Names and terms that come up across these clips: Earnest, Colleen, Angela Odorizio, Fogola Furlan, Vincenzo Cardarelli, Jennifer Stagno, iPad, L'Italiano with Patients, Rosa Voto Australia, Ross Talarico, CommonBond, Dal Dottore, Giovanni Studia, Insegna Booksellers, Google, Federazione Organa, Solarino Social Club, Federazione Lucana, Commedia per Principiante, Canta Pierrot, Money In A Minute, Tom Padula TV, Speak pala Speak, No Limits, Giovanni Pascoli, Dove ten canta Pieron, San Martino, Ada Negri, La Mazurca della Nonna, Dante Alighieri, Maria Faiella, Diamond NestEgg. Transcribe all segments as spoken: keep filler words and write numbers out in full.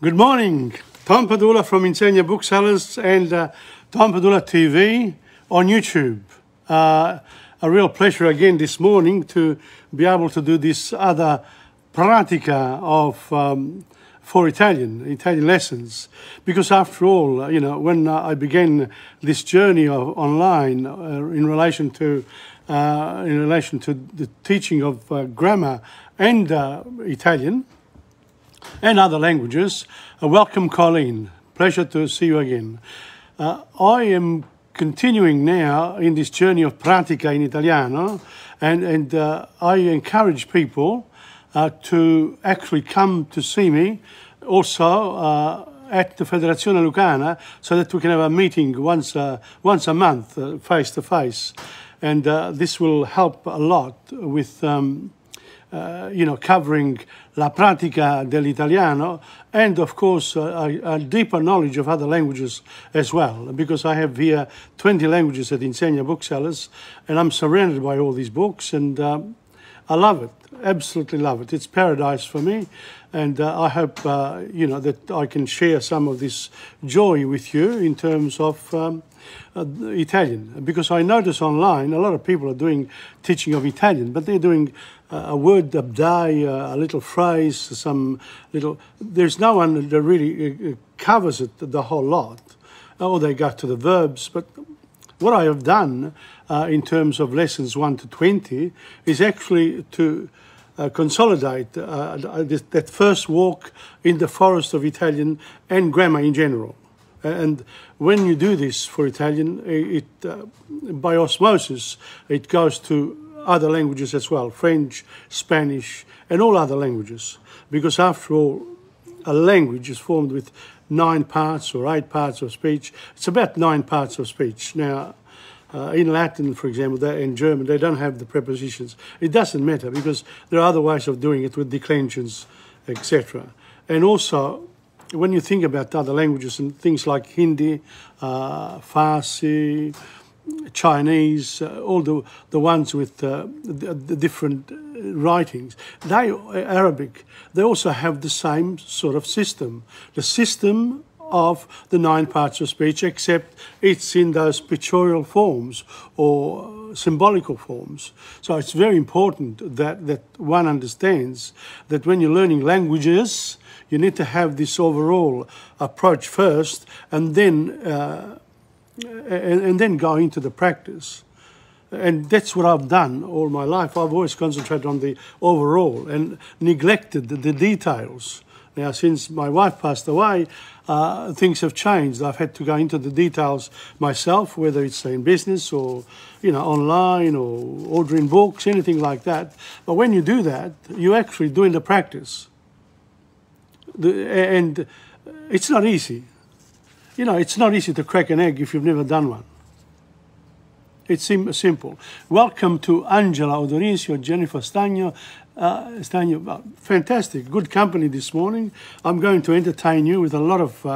Good morning, Tom Padula from Insegna Booksellers and uh, Tom Padula T V on YouTube. Uh, a real pleasure again this morning to be able to do this other pratica of um, for Italian, Italian lessons. Because after all, you know, when I began this journey of online uh, in relation to uh, in relation to the teaching of uh, grammar and uh, Italian, and other languages. Uh, welcome, Colleen. Pleasure to see you again. Uh, I am continuing now in this journey of pratica in Italiano, and, and uh, I encourage people uh, to actually come to see me also uh, at the Federazione Lucana so that we can have a meeting once, uh, once a month, uh, face to face. And uh, this will help a lot with um, Uh, you know, covering la pratica dell'italiano and, of course, uh, a, a deeper knowledge of other languages as well, because I have here twenty languages at Insegna Booksellers and I'm surrounded by all these books and um, I love it, absolutely love it. It's paradise for me and uh, I hope, uh, you know, that I can share some of this joy with you in terms of um, Uh, Italian, because I notice online a lot of people are doing teaching of Italian, but they're doing uh, a word a day, uh, a little phrase, some little. There's no one that really uh, covers it the whole lot. Oh, they go to the verbs, but what I have done uh, in terms of lessons one to twenty is actually to uh, consolidate uh, that first walk in the forest of Italian and grammar in general. And when you do this for Italian, it uh, by osmosis, it goes to other languages as well, French, Spanish, and all other languages. Because after all, a language is formed with nine parts or eight parts of speech. It's about nine parts of speech. Now, uh, in Latin, for example, they, in German, they don't have the prepositions. It doesn't matter because there are other ways of doing it with declensions, et cetera. And also, when you think about other languages and things like Hindi, uh, Farsi, Chinese, uh, all the, the ones with uh, the, the different writings, they, Arabic, they also have the same sort of system. The system of the nine parts of speech, except it's in those pictorial forms or symbolical forms. So it's very important that, that one understands that when you're learning languages, you need to have this overall approach first and then, uh, and, and then go into the practice. And that's what I've done all my life. I've always concentrated on the overall and neglected the, the details. Now, since my wife passed away, uh, things have changed. I've had to go into the details myself, whether it's in business or, you know, online or ordering books, anything like that. But when you do that, you're actually doing the practice. The, and it's not easy. You know, it's not easy to crack an egg if you've never done one. It's sim simple. Welcome to Angela Odorizio, Jennifer Stagno. Uh, Stagno, fantastic, good company this morning. I'm going to entertain you with a lot of uh,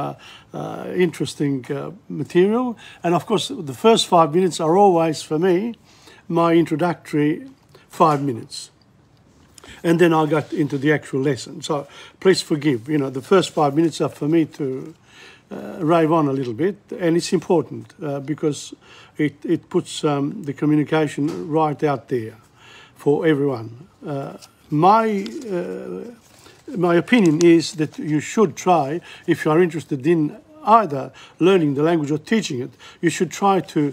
uh, interesting uh, material. And of course, the first five minutes are always, for me, my introductory five minutes. And then I'll get into the actual lesson. So please forgive, you know, the first five minutes are for me to Uh, rave on a little bit, and it's important uh, because it, it puts um, the communication right out there for everyone. Uh, my, uh, my opinion is that you should try, if you are interested in either learning the language or teaching it, you should try to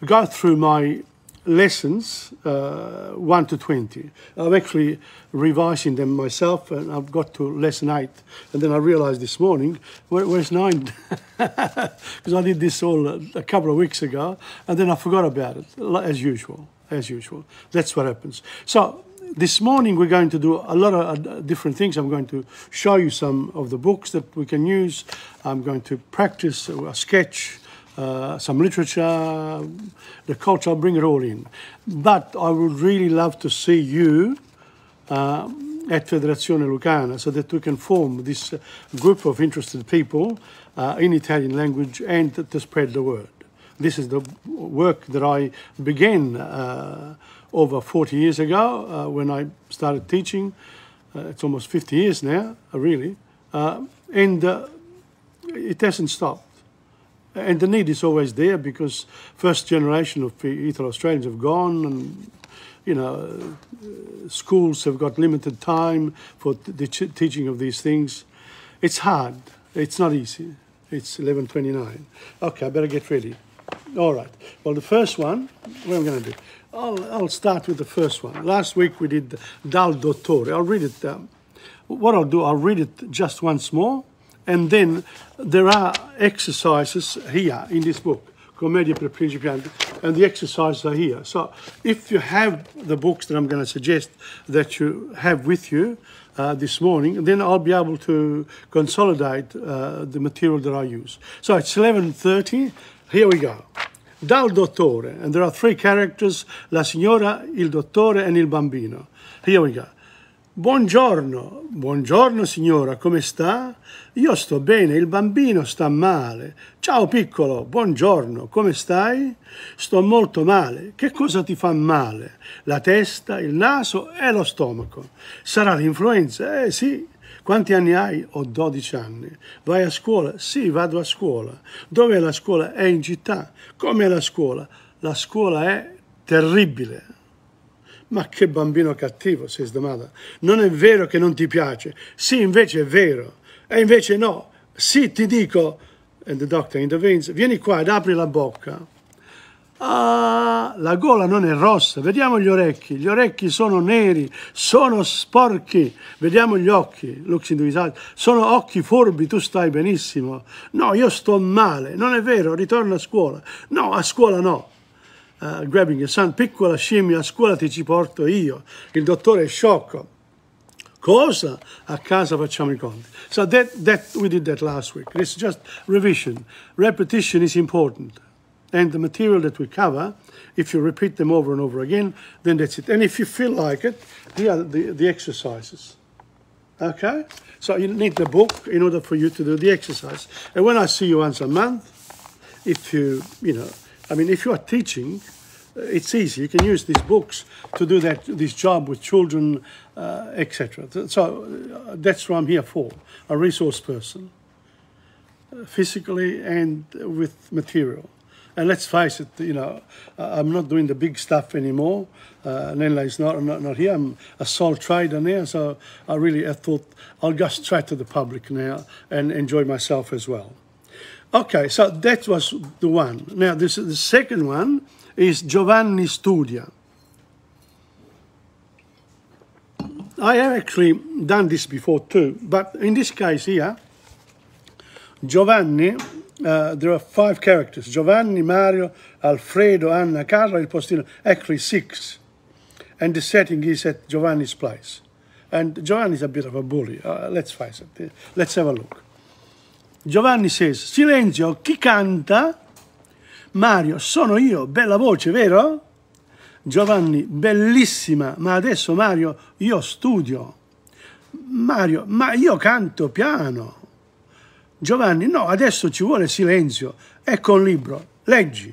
go through my lessons uh, one to twenty. I'm actually revising them myself and I've got to lesson eight. And then I realised this morning, where, where's nine? Because I did this all a, a couple of weeks ago and then I forgot about it, as usual, as usual. That's what happens. So this morning we're going to do a lot of uh, different things. I'm going to show you some of the books that we can use. I'm going to practice a sketch, Uh, some literature, the culture, I'll bring it all in. But I would really love to see you uh, at Federazione Lucana so that we can form this group of interested people uh, in Italian language and to spread the word. This is the work that I began uh, over forty years ago uh, when I started teaching. Uh, it's almost fifty years now, really. uh, and uh, it hasn't stopped. And the need is always there because first generation of Italo-Australians have gone, and you know, schools have got limited time for the teaching of these things. It's hard. It's not easy. It's eleven twenty-nine. Okay, I better get ready. All right. Well, the first one, what am I going to do? I'll, I'll start with the first one. Last week we did Dal Dottore. I'll read it. Um, what I'll do, I'll read it just once more. And then there are exercises here in this book, Commedia per Principiante, and the exercises are here. So if you have the books that I'm going to suggest that you have with you uh, this morning, then I'll be able to consolidate uh, the material that I use. So it's eleven thirty. Here we go. Dal Dottore. And there are three characters, la signora, il dottore, and il bambino. Here we go. Buongiorno, buongiorno signora, come sta? Io sto bene, il bambino sta male. Ciao piccolo, buongiorno, come stai? Sto molto male. Che cosa ti fa male? La testa, il naso e lo stomaco. Sarà l'influenza? Eh sì. Quanti anni hai? Ho dodici anni. Vai a scuola? Sì, vado a scuola. Dov'è la scuola? È in città. Com'è la scuola? La scuola è terribile. Ma che bambino cattivo, says the mother. Non è vero che non ti piace. Sì, invece è vero. E invece no. Sì, ti dico. And the doctor intervenes. Vieni qua ed apri la bocca. Ah, la gola non è rossa. Vediamo gli orecchi. Gli orecchi sono neri. Sono sporchi. Vediamo gli occhi. Looks into his eyes. Sono occhi furbi. Tu stai benissimo. No, io sto male. Non è vero. Ritorno a scuola. No, a scuola no. Uh, grabbing your son, piccola scimmia, a scuola ti ci porto io. Il dottore è sciocco. Cosa? A casa facciamo I conti. So that, that, we did that last week. It's just revision. Repetition is important. And the material that we cover, if you repeat them over and over again, then that's it. And if you feel like it, here are the, the exercises. Okay? So you need the book in order for you to do the exercise. And when I see you once a month, if you, you know, I mean, if you are teaching, it's easy. You can use these books to do that, this job with children, uh, et cetera. So uh, that's what I'm here for, a resource person, uh, physically and with material. And let's face it, you know, I'm not doing the big stuff anymore. Uh, Nenla is not, not, not here. I'm a sole trader now, so I really I thought I'll go straight to the public now and enjoy myself as well. Okay, so that was the one. Now, this, the second one is Giovanni Studia. I have actually done this before too, but in this case here, Giovanni, uh, there are five characters. Giovanni, Mario, Alfredo, Anna, Carlo, Il Postino, actually six. And the setting is at Giovanni's place. And Giovanni's a bit of a bully, uh, let's face it. Let's have a look. Giovanni says, silenzio, chi canta? Mario, sono io, bella voce, vero? Giovanni, bellissima, ma adesso Mario, io studio. Mario, ma io canto piano. Giovanni, no, adesso ci vuole silenzio, ecco un libro, leggi.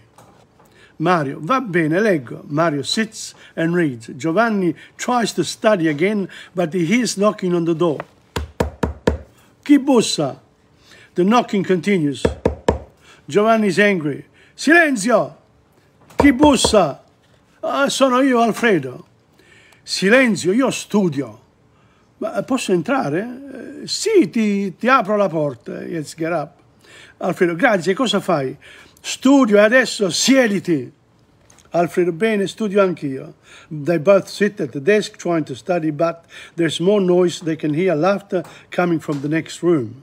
Mario, va bene, leggo. Mario sits and reads. Giovanni tries to study again, but he is knocking on the door. Chi bussa? The knocking continues. Giovanni is angry. Silenzio! Chi bussa? Ah, sono io, Alfredo. Silenzio, io studio. Ma posso entrare? Eh, sì, ti, ti apro la porta. Let's get up. Alfredo, grazie, cosa fai? Studio e adesso siediti. Alfredo, bene, studio anch'io. They both sit at the desk trying to study, but there's more noise. They can hear laughter coming from the next room.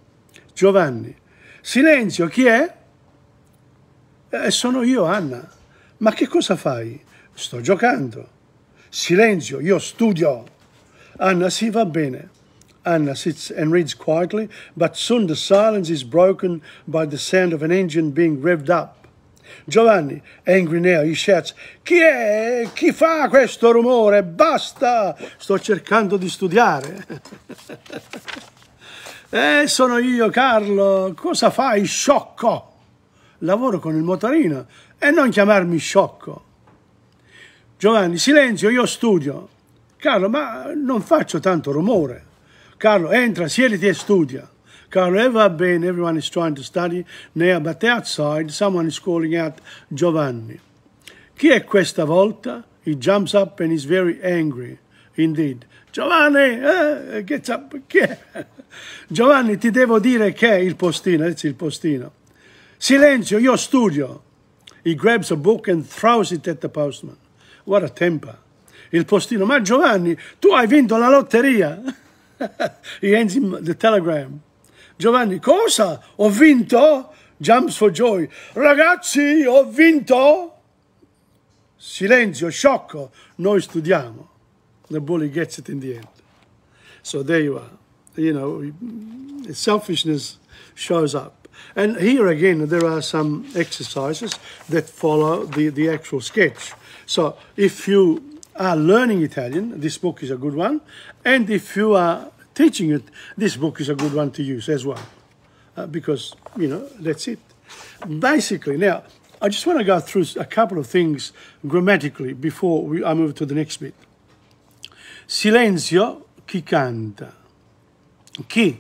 Giovanni, silenzio, chi è? Eh, sono io, Anna. Ma che cosa fai? Sto giocando. Silenzio, io studio. Anna, sì, va bene. Anna sits and reads quietly, but soon the silence is broken by the sound of an engine being revved up. Giovanni, angry now, he shouts, chi è? Chi fa questo rumore? Basta! Sto cercando di studiare. Eh, sono io, Carlo. Cosa fai, sciocco? Lavoro con il motorino e non chiamarmi sciocco. Giovanni, silenzio, io studio. Carlo, ma non faccio tanto rumore. Carlo, entra, siediti e studia. Careva Ben, everyone is trying to study now, but outside someone is calling out Giovanni. Chi è questa volta? He jumps up and is very angry. Indeed. Giovanni, eh, gets up. Giovanni, ti devo dire che il postino, it's il postino. Silenzio, io studio. He grabs a book and throws it at the postman. What a temper. Il postino, ma Giovanni, tu hai vinto la lotteria. He hands him the telegram. Giovanni, cosa? Ho vinto? Jumps for joy. Ragazzi, ho vinto? Silenzio, sciocco, noi studiamo. The bully gets it in the end. So there you are. You know, selfishness shows up. And here again, there are some exercises that follow the, the actual sketch. So if you are learning Italian, this book is a good one. And if you are teaching it, this book is a good one to use as well. Uh, because, you know, that's it. Basically, now, I just want to go through a couple of things grammatically before we, I move to the next bit. Silenzio, chi canta? Chi?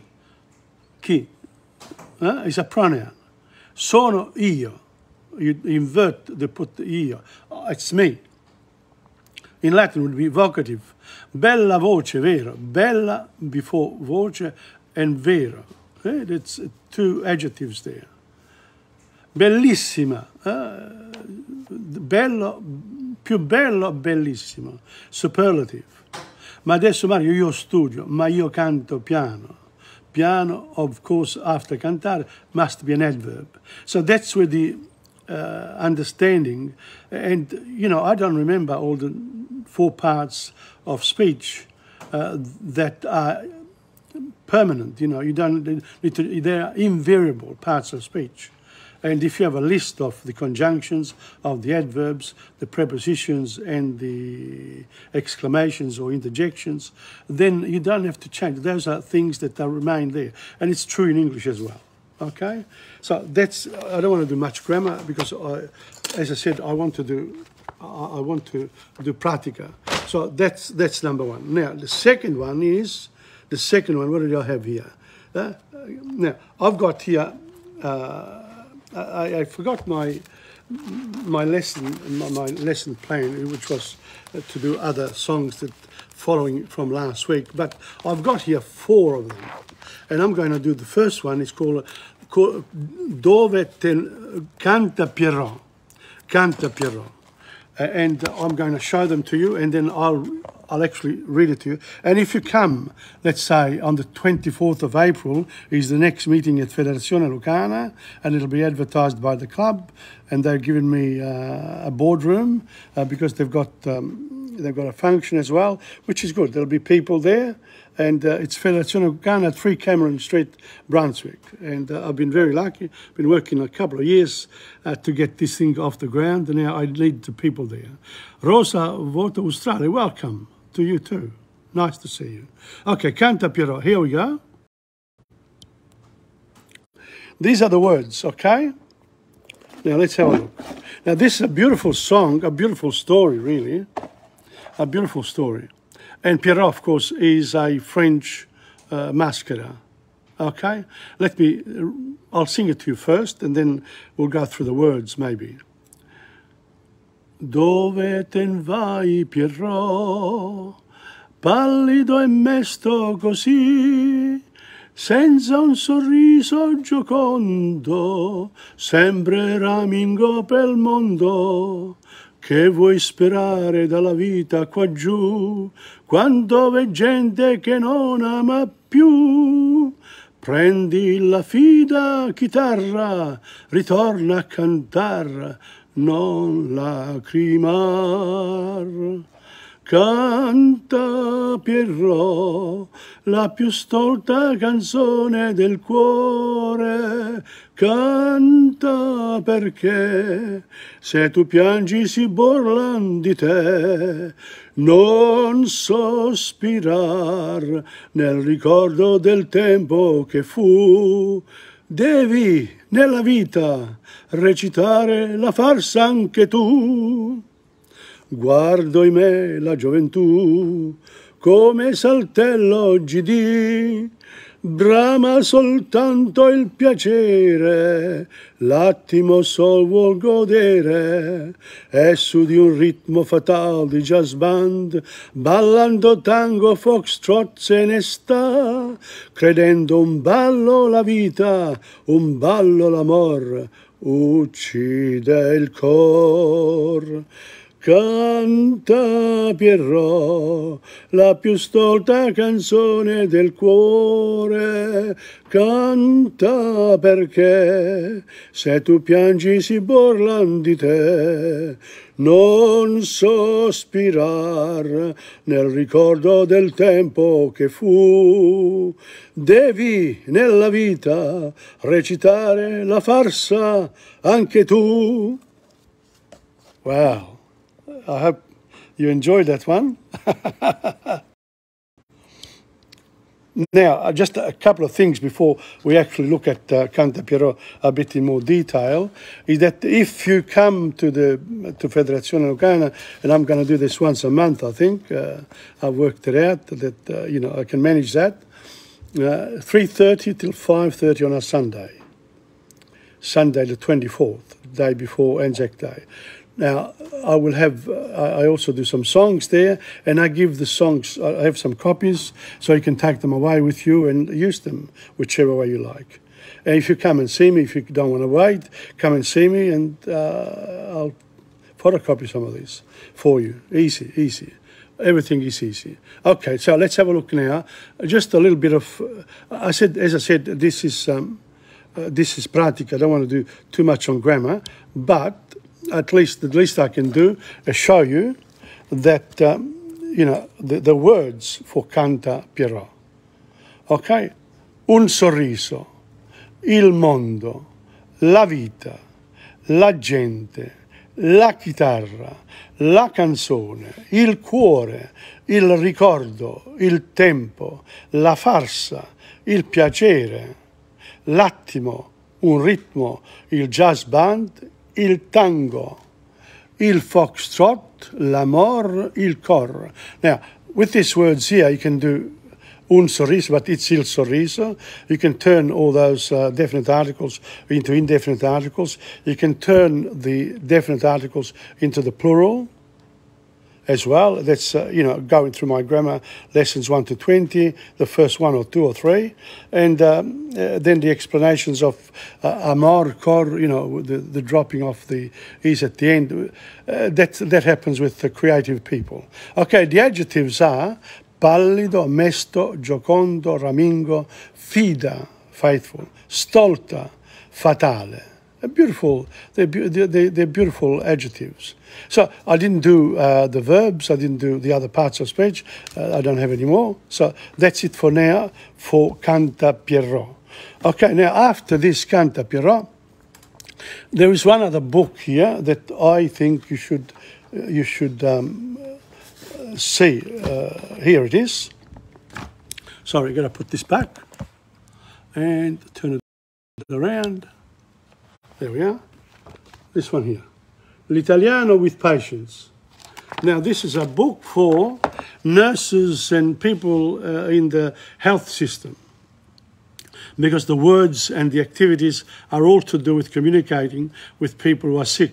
Chi? Eh? It's a pronoun. Sono io. You invert the put io. Oh, it's me. In Latin it would be vocative. Bella voce, vero. Bella before voce and vero. Eh? That's two adjectives there. Bellissima. Eh? Bello, più bello, bellissimo. Superlative. Ma adesso Mario io studio, ma io canto piano. Piano, of course, after cantare, must be an adverb. So that's where the uh, understanding, and, you know, I don't remember all the four parts of speech uh, that are permanent, you know, you don't need to, they are invariable parts of speech. And if you have a list of the conjunctions, of the adverbs, the prepositions and the exclamations or interjections, then you don't have to change. Those are things that remain there. And it's true in English as well, okay? So that's, I don't want to do much grammar because, I, as I said, I want to do, I want to do pratica. So that's, that's number one. Now, the second one is, the second one, what do I have here? Uh, now, I've got here... Uh, I, I forgot my my lesson my, my lesson plan, which was to do other songs that following from last week. But I've got here four of them, and I'm going to do the first one. It's called, called Dove ten canta Pieron, Canta Pierrot, and I'm going to show them to you, and then I'll I'll actually read it to you. And if you come, let's say, on the twenty-fourth of April is the next meeting at Federazione Lucana, and it'll be advertised by the club, and they've given me uh, a boardroom uh, because they've got um, they've got a function as well, which is good. There'll be people there, and uh, it's Federazione Lucana, three Cameron Street, Brunswick. And uh, I've been very lucky. Been working a couple of years uh, to get this thing off the ground, and now I lead the people there. Rosa Voto Australia, welcome. To you too. Nice to see you. Okay, Canta Pierrot. Here we go. These are the words, okay? Now let's have a look. Now this is a beautiful song, a beautiful story really. A beautiful story. And Pierrot, of course, is a French uh, mascara. Okay? Let me, I'll sing it to you first and then we'll go through the words maybe. Dove ten vai, Pierrot, pallido e mesto così, senza un sorriso giocondo, sempre ramingo pel mondo. Che vuoi sperare dalla vita qua giù, quando v'è gente che non ama più? Prendi la fida chitarra, ritorna a cantar. Non lacrimar, canta Pierrot, la più stolta canzone del cuore, canta perché se tu piangi si burlan di te, non sospirar nel ricordo del tempo che fu. Devi nella vita recitare la farsa anche tu. Guardo in me la gioventù come saltello G D brama soltanto il piacere, l'attimo sol vuol godere, e su di un ritmo fatale di jazz band, ballando tango foxtrot se ne sta, credendo un ballo la vita, un ballo l'amor, uccide il cor. Canta Pierrot, la più stolta canzone del cuore, canta perché se tu piangi si burlan di te. Non sospirar nel ricordo del tempo che fu, devi nella vita recitare la farsa anche tu. Wow. I hope you enjoyed that one. Now, just a couple of things before we actually look at uh, Canta Pierrot a bit in more detail, is that if you come to the to Federazione Lucana, and I'm going to do this once a month, I think, uh, I've worked it out that, uh, you know, I can manage that, uh, three thirty till five thirty on a Sunday, Sunday the twenty-fourth, day before Anzac Day. Now, I will have, I also do some songs there, and I give the songs, I have some copies, so you can take them away with you and use them, whichever way you like. And if you come and see me, if you don't want to wait, come and see me, and uh, I'll photocopy some of these for you. Easy, easy. Everything is easy. Okay, so let's have a look now. Just a little bit of, I said, as I said, this is, um, uh, this is pratica. I don't want to do too much on grammar, but at least the least I can do is show you that, um, you know, the, the words for Canta Pierrot. Okay? Un sorriso, il mondo, la vita, la gente, la chitarra, la canzone, il cuore, il ricordo, il tempo, la farsa, il piacere, l'attimo, un ritmo, il jazz band, il tango, il foxtrot, l'amor, il cor. Now, with these words here, you can do un sorriso, but it's il sorriso. You can turn all those uh, definite articles into indefinite articles. You can turn the definite articles into the plural as well. That's, uh, you know, going through my grammar lessons one to twenty, the first one or two or three. And um, uh, then the explanations of uh, amor, cor, you know, the, the dropping off the is at the end. Uh, that, that happens with the creative people. Okay, the adjectives are pallido, mesto, giocondo, ramingo, fida, faithful, stolta, fatale. Beautiful, they're, be they're, they're beautiful adjectives. So I didn't do uh, the verbs, I didn't do the other parts of speech, uh, I don't have any more. So that's it for now for Canta Pierrot. Okay, now after this Canta Pierrot, there is one other book here that I think you should, you should um, see. Uh, here it is. Sorry, I'm going to put this back and turn it around. There we are. This one here. L'Italiano with Patients. Now, this is a book for nurses and people uh, in the health system, because the words and the activities are all to do with communicating with people who are sick,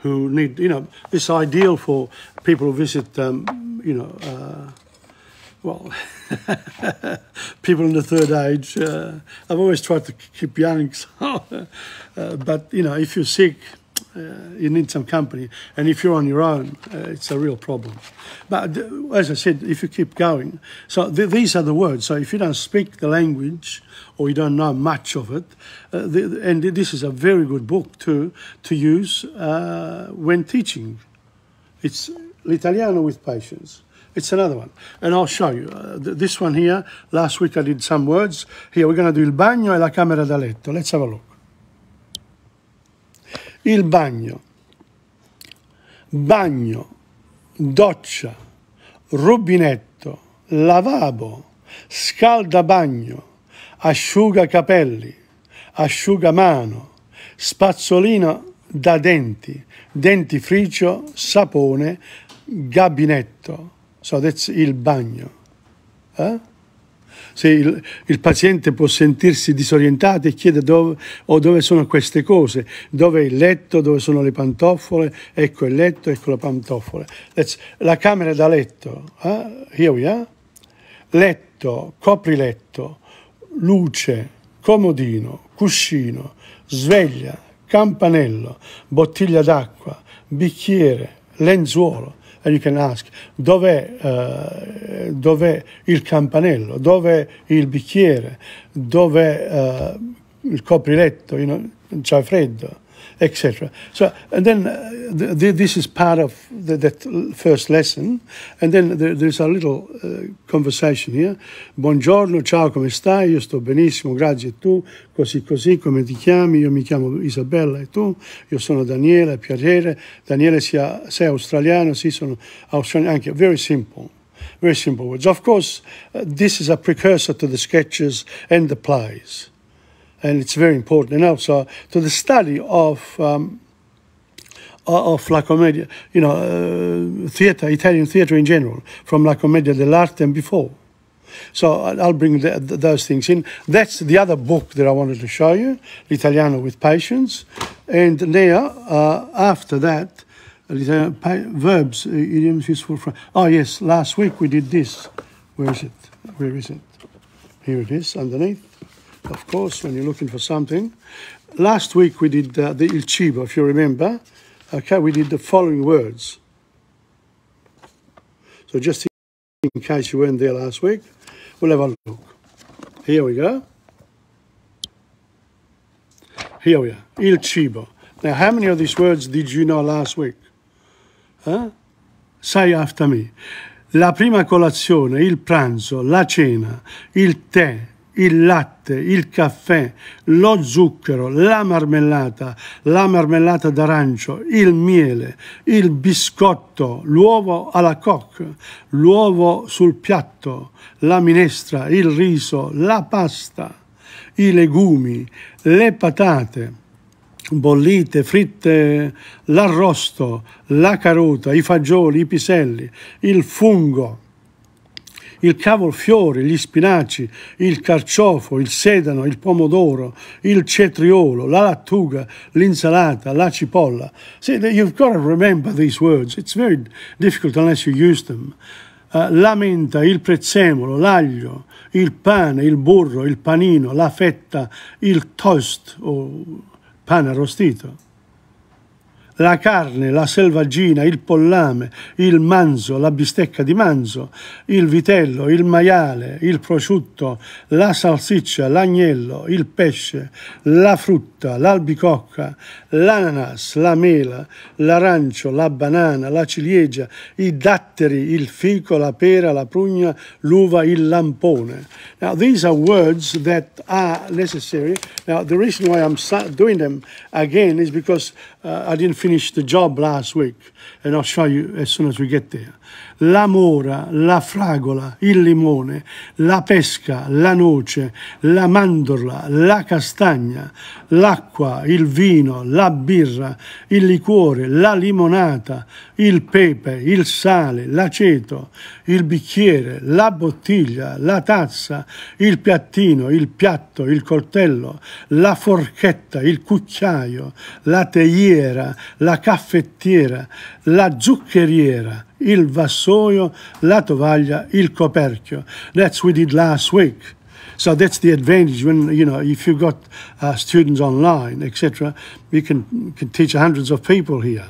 who need, you know, this ideal for people who visit, um, you know, uh, well, people in the third age. Uh, I've always tried to keep young, so, uh, but, you know, if you're sick, uh, you need some company. And if you're on your own, uh, it's a real problem. But as I said, if you keep going, so th these are the words. So if you don't speak the language or you don't know much of it, uh, th and this is a very good book to, to use uh, when teaching. It's L'Italiano with Patience. It's another one. And I'll show you. Uh, th this one here, last week I did some words. Here we're going to do il bagno e la camera da letto. Let's have a look. Il bagno, bagno, doccia, rubinetto, lavabo, scaldabagno, asciugacapelli, asciugamano, spazzolino da denti, dentifricio, sapone, gabinetto. So that's il bagno. Huh? se il, il paziente può sentirsi disorientato e chiede dove, o dove sono queste cose, dove è il letto, dove sono le pantofole, ecco il letto, ecco la pantofola. That's, la camera da letto, eh? Here we are. Letto, copriletto, luce, comodino, cuscino, sveglia, campanello, bottiglia d'acqua, bicchiere, lenzuolo. And you can ask, dov'è uh, dov'è il campanello, dov'è il bicchiere, dov'è uh, il copriletto, you know, c'è freddo, et cetera. So, and then uh, th th this is part of the, that first lesson. And then there, there's a little uh, conversation here. Buongiorno, ciao, come stai? Io sto benissimo, grazie, e tu? Così così, come ti chiami? Io mi chiamo Isabella, e tu? Io sono Daniele, piacere. Daniele, sia, sei australiano? Sì, sono australiano. Anche, very simple. Very simple words. Of course, uh, this is a precursor to the sketches and the plays. And it's very important, and also to the study of um, of La Commedia, you know, uh, theatre, Italian theatre in general, from La Commedia dell'arte and before. So I'll bring the, the, those things in. That's the other book that I wanted to show you, L'Italiano with Patients, and now uh, after that, verbs, idioms, useful. Oh yes, last week we did this. Where is it? Where is it? Here it is, underneath. Of course, when you're looking for something. Last week we did uh, the il cibo, if you remember. Okay, we did the following words. So just in case you weren't there last week, we'll have a look. Here we go. Here we are, il cibo. Now, how many of these words did you know last week? Huh? Say after me. La prima colazione, il pranzo, la cena, il tè, il latte, il caffè, lo zucchero, la marmellata, la marmellata d'arancio, il miele, il biscotto, l'uovo alla coque, l'uovo sul piatto, la minestra, il riso, la pasta, i legumi, le patate bollite, fritte, l'arrosto, la carota, i fagioli, i piselli, il fungo, il cavolfiore, gli spinaci, il carciofo, il sedano, il pomodoro, il cetriolo, la lattuga, l'insalata, la cipolla. See, you've got to remember these words. It's very difficult unless you use them. Uh, la menta, il prezzemolo, l'aglio, il pane, il burro, il panino, la fetta, il toast o pane arrostito. La carne, la selvaggina, il pollame, il manzo, la bistecca di manzo, il vitello, il maiale, il prosciutto, la salsiccia, l'agnello, il pesce, la frutta, l'albicocca, l'ananas, la mela, l'arancio, la banana, la ciliegia, i datteri, il fico, la pera, la prugna, l'uva, il lampone. Now, these are words that are necessary. Now, the reason why I'm doing them again is because uh, I didn't finish the job last week, and I'll show you as soon as we get there. La mora, la fragola, il limone, la pesca, la noce, la mandorla, la castagna, l'acqua, il vino, la birra, il liquore, la limonata, il pepe, il sale, l'aceto, il bicchiere, la bottiglia, la tazza, il piattino, il piatto, il coltello, la forchetta, il cucchiaio, la teiera, la caffettiera, la zuccheriera, il vassoio, la tovaglia, il coperchio. That's we did last week. So that's the advantage when, you know, if you've got uh, students online, et cetera, you can, can teach hundreds of people here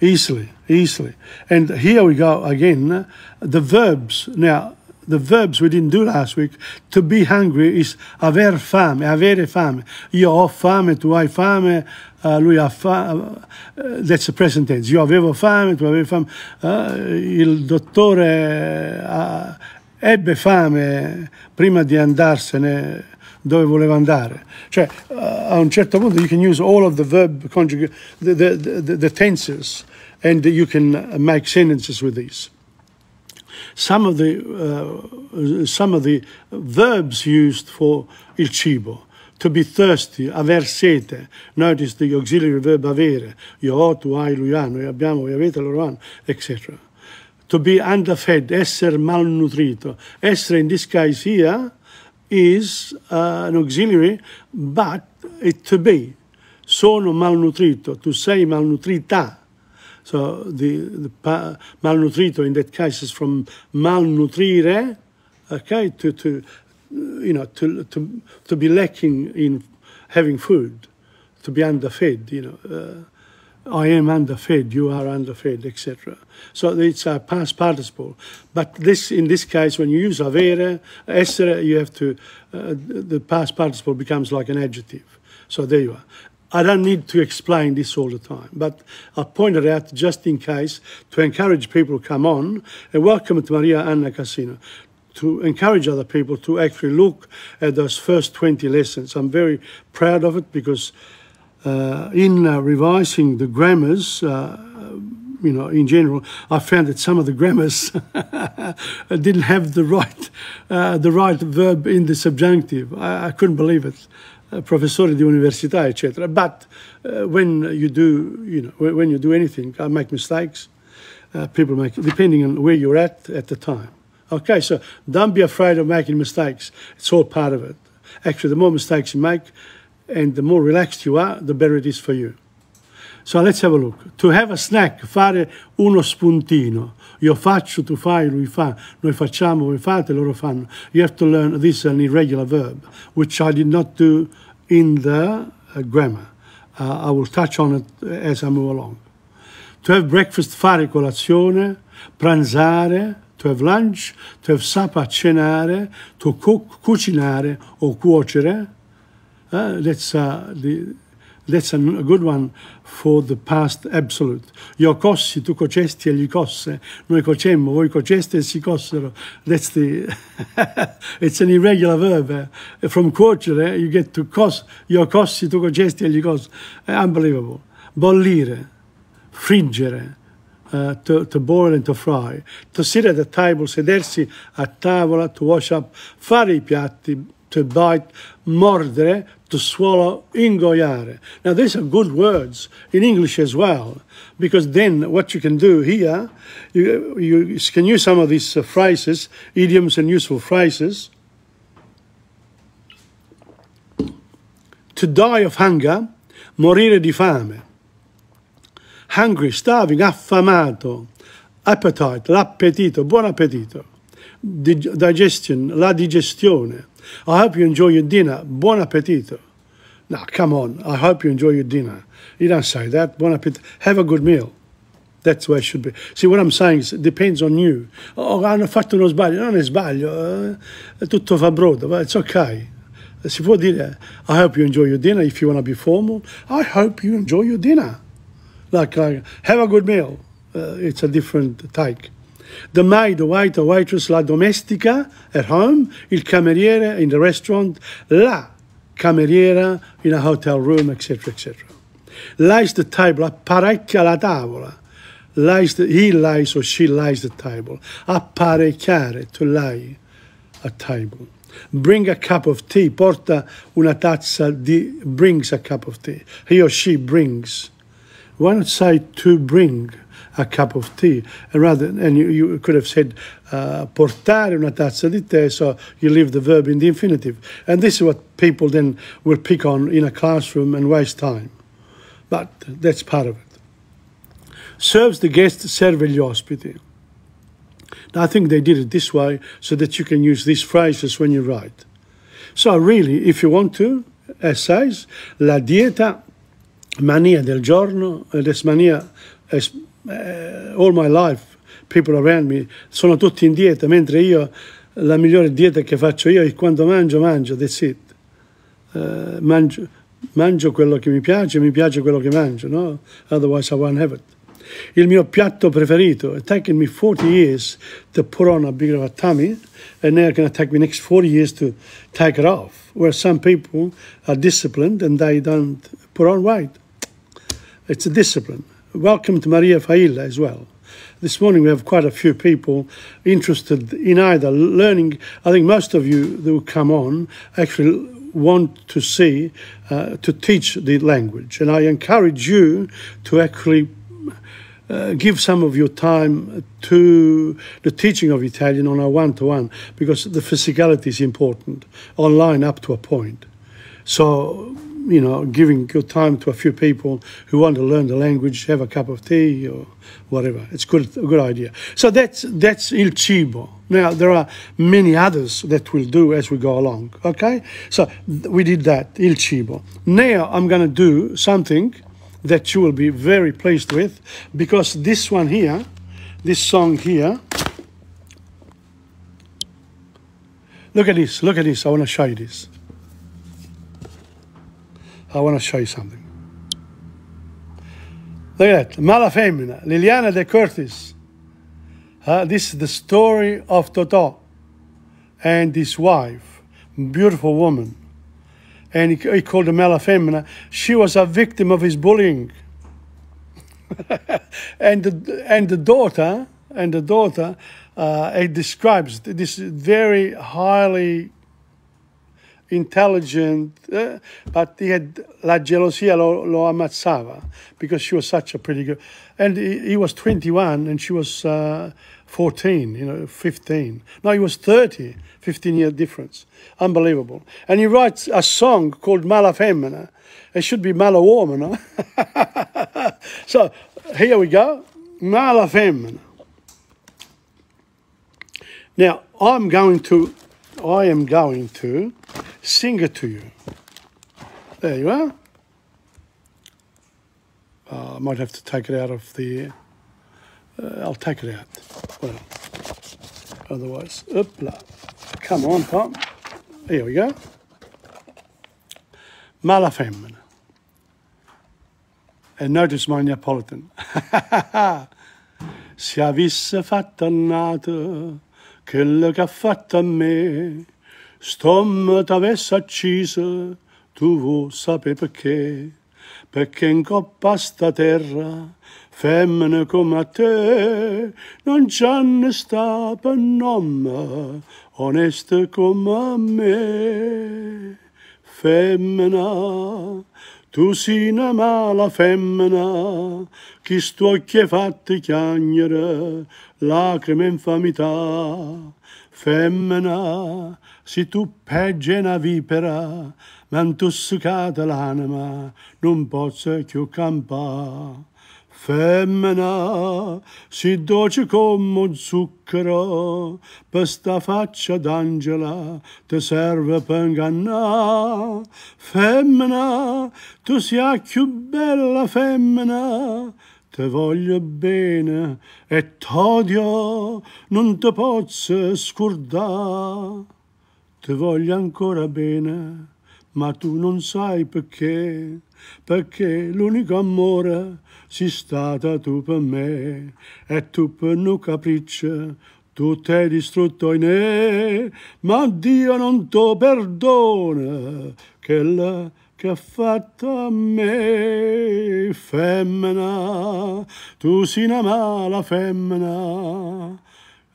easily, easily. And here we go again, the verbs. Now, the verbs we didn't do last week, to be hungry is aver fame, avere fame. Io ho fame, tu hai fame, uh, lui ha fame. Uh, that's the present tense. Io avevo fame, tu avevi fame. Uh, il dottore ha... Uh, ebbe fame prima di andarsene dove voleva andare. Cioè, uh, a un certo punto you can use all of the verb conjugate, the, the, the, the tenses, and you can make sentences with these. Some of the, uh, some of the verbs used for il cibo. To be thirsty, aver sete. Notice the auxiliary verb avere. Io ho, tu hai, lui ha, noi abbiamo, voi avete, loro hanno, et cetera. To be underfed, essere malnutrito. Essere in this case here is uh, an auxiliary, but it to be. Sono malnutrito, tu sei malnutrita. So the, the pa, malnutrito in that case is from malnutrire, okay, to, to you know, to, to, to be lacking in having food, to be underfed, you know. Uh, I am underfed, you are underfed, et cetera. So it's a past participle. But this, in this case, when you use avere, essere, you have to, uh, the past participle becomes like an adjective. So there you are. I don't need to explain this all the time, but I point it out just in case to encourage people to come on, and welcome to Maria Anna Cassino, to encourage other people to actually look at those first twenty lessons. I'm very proud of it because Uh, in uh, revising the grammars, uh, you know, in general, I found that some of the grammars didn't have the right, uh, the right verb in the subjunctive. I, I couldn't believe it, uh, professore di università, et cetera. But uh, when you do, you know, when, when you do anything, I make mistakes. Uh, people make, depending on where you're at at the time. Okay, so don't be afraid of making mistakes. It's all part of it. Actually, the more mistakes you make, and the more relaxed you are, the better it is for you. So let's have a look. To have a snack, fare uno spuntino. Io faccio, tu fai, lui fa. Noi facciamo, voi fate, loro fanno. You have to learn this an irregular verb, which I did not do in the uh, grammar. Uh, I will touch on it as I move along. To have breakfast, fare colazione, pranzare, to have lunch, to have supper, cenare, to cook, cucinare, o cuocere. Uh, that's, uh, the, that's a good one for the past absolute. Io cossi, tu cocesti, egli cosse. Noi cocemmo, voi coceste, si cossero. That's the... it's an irregular verb. Uh, from cuocere, eh, you get to cos. Io cossi, tu cocesti, egli cosse. Uh, unbelievable. Bollire, friggere, uh, to, to boil and to fry. To sit at the table, sedersi a tavola, to wash up, fare I piatti, to bite, mordere, to swallow, ingoiare. Now, these are good words in English as well, because then what you can do here, you, you can use some of these uh, phrases, idioms and useful phrases. To die of hunger, morire di fame. Hungry, starving, affamato. Appetite, l'appetito, buon appetito. Dig digestion, la digestione. I hope you enjoy your dinner. Buon appetito. Now, come on. I hope you enjoy your dinner. You don't say that. Buon appetito. Have a good meal. That's the way it should be. See, what I'm saying is it depends on you. Oh, hanno fatto uno sbaglio. Non è sbaglio. Tutto fa brodo. But it's okay. Si può dire, I hope you enjoy your dinner. If you want to be formal, I hope you enjoy your dinner. Like, like have a good meal. Uh, it's a different take. The maid, the waiter, waitress, la domestica at home, il cameriere in the restaurant, la cameriera in a hotel room, et cetera, et cetera. Lays the table, apparecchia la tavola. Lays the, he lays or she lays the table. Apparecchiare, to lay a table. Bring a cup of tea, porta una tazza di, brings a cup of tea. He or she brings. Why not say to bring a cup of tea, and rather, and you, you could have said uh, portare una tazza di tè, so you leave the verb in the infinitive. And this is what people then will pick on in a classroom and waste time. But that's part of it. Serves the guest, serve gli ospiti. Now, I think they did it this way so that you can use these phrases when you write. So really, if you want to, essays, la dieta, mania del giorno, des mania, es, Uh, all my life, people around me sono tutti in dieta, mentre io la migliore dieta che faccio io è quando mangio, mangio, that's it. Uh, mangio, mangio quello che mi piace, mi piace quello che mangio, no? Otherwise I won't have it. Il mio piatto preferito. It taken me forty years to put on a bigger of a tummy, and now it's going to take me next forty years to take it off. Where some people are disciplined and they don't put on weight. It's a discipline. Welcome to Maria Faiella as well. This morning we have quite a few people interested in either learning. I think most of you that will come on actually want to see, uh, to teach the language. And I encourage you to actually Uh, give some of your time to the teaching of Italian on a one-to-one, because the physicality is important, online up to a point. So, you know, giving your time to a few people who want to learn the language, have a cup of tea or whatever. It's good, a good idea. So that's, that's Il Cibo. Now, there are many others that we'll do as we go along, okay? So we did that, Il Cibo. Now I'm going to do something that you will be very pleased with, because this one here, this song here, look at this, look at this, I want to show you this. I want to show you something. Look at that, Malafemina, Liliana de Curtis. Uh, this is the story of Toto and his wife, beautiful woman. And he, he called her Malafemina. She was a victim of his bullying. and the and the daughter and the daughter uh, it describes this very highly intelligent, uh, but he had la gelosia lo, lo ammazzava, because she was such a pretty girl. And he, he was twenty-one and she was uh, fourteen, you know, fifteen. No, he was thirty, fifteen-year difference. Unbelievable. And he writes a song called Malafemmina. It should be Malawomana. So here we go, Malafemmina. Now, I'm going to, I am going to sing it to you. There you are. Uh, I might have to take it out of the... Uh, I'll take it out. Well, otherwise... Oopla. Come on, Tom. Here we go. Malafemmina. And notice my Neapolitan. Se avesse fatto annato quello che ha fatto a me, stomma t'avesse accisa, tu vuoi sapere perché? Perché in coppa sta terra, femmine come a te, non c'è ne sta per nome, onesta come me. Femmina, tu sei una mala femmina, chi sto occhi hai fatto chiagnere, lacrime infamità. Femmina, se tu peggi una vipera, ma intossicata l'anima, non posso più campare. Femmina, si dolce come un zucchero, per sta faccia d'angela ti serve per ingannare. Femmina, tu sia più bella femmina, ti voglio bene e t'odio, non ti posso scordare. Ti voglio ancora bene, ma tu non sai perché, perché l'unico amore sei stata tu per me, e tu per un capriccio tu t'hai distrutto in me, ma Dio non ti perdona quella che ha fatto a me. Femmina, tu sei una mala femmina.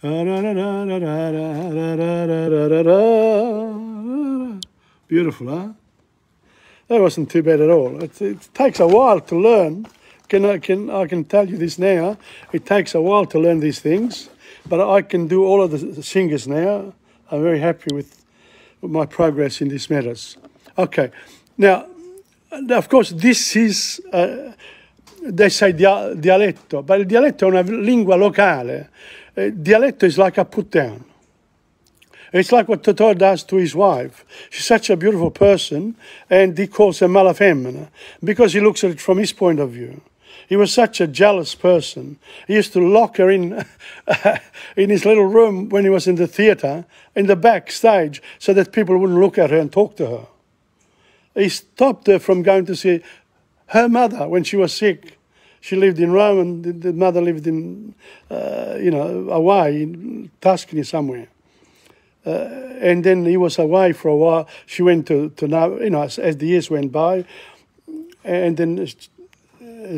Beautiful, huh? That wasn't too bad at all. It, it takes a while to learn. Can I, can, I can tell you this now. It takes a while to learn these things, but I can do all of the singers now. I'm very happy with my progress in these matters. Okay. Now, of course, this is, uh, they say dia dialetto, but dialetto è una lingua locale. Uh, dialetto is like a put-down. It's like what Toto does to his wife. She's such a beautiful person, and he calls her Malafemmina because he looks at it from his point of view. He was such a jealous person. He used to lock her in, in his little room when he was in the theatre, in the backstage, so that people wouldn't look at her and talk to her. He stopped her from going to see her mother when she was sick. She lived in Rome, and the mother lived in, uh, you know, Hawaii, in Tuscany somewhere. Uh, and then he was away for a while. She went to, to you know, as, as the years went by, and then uh,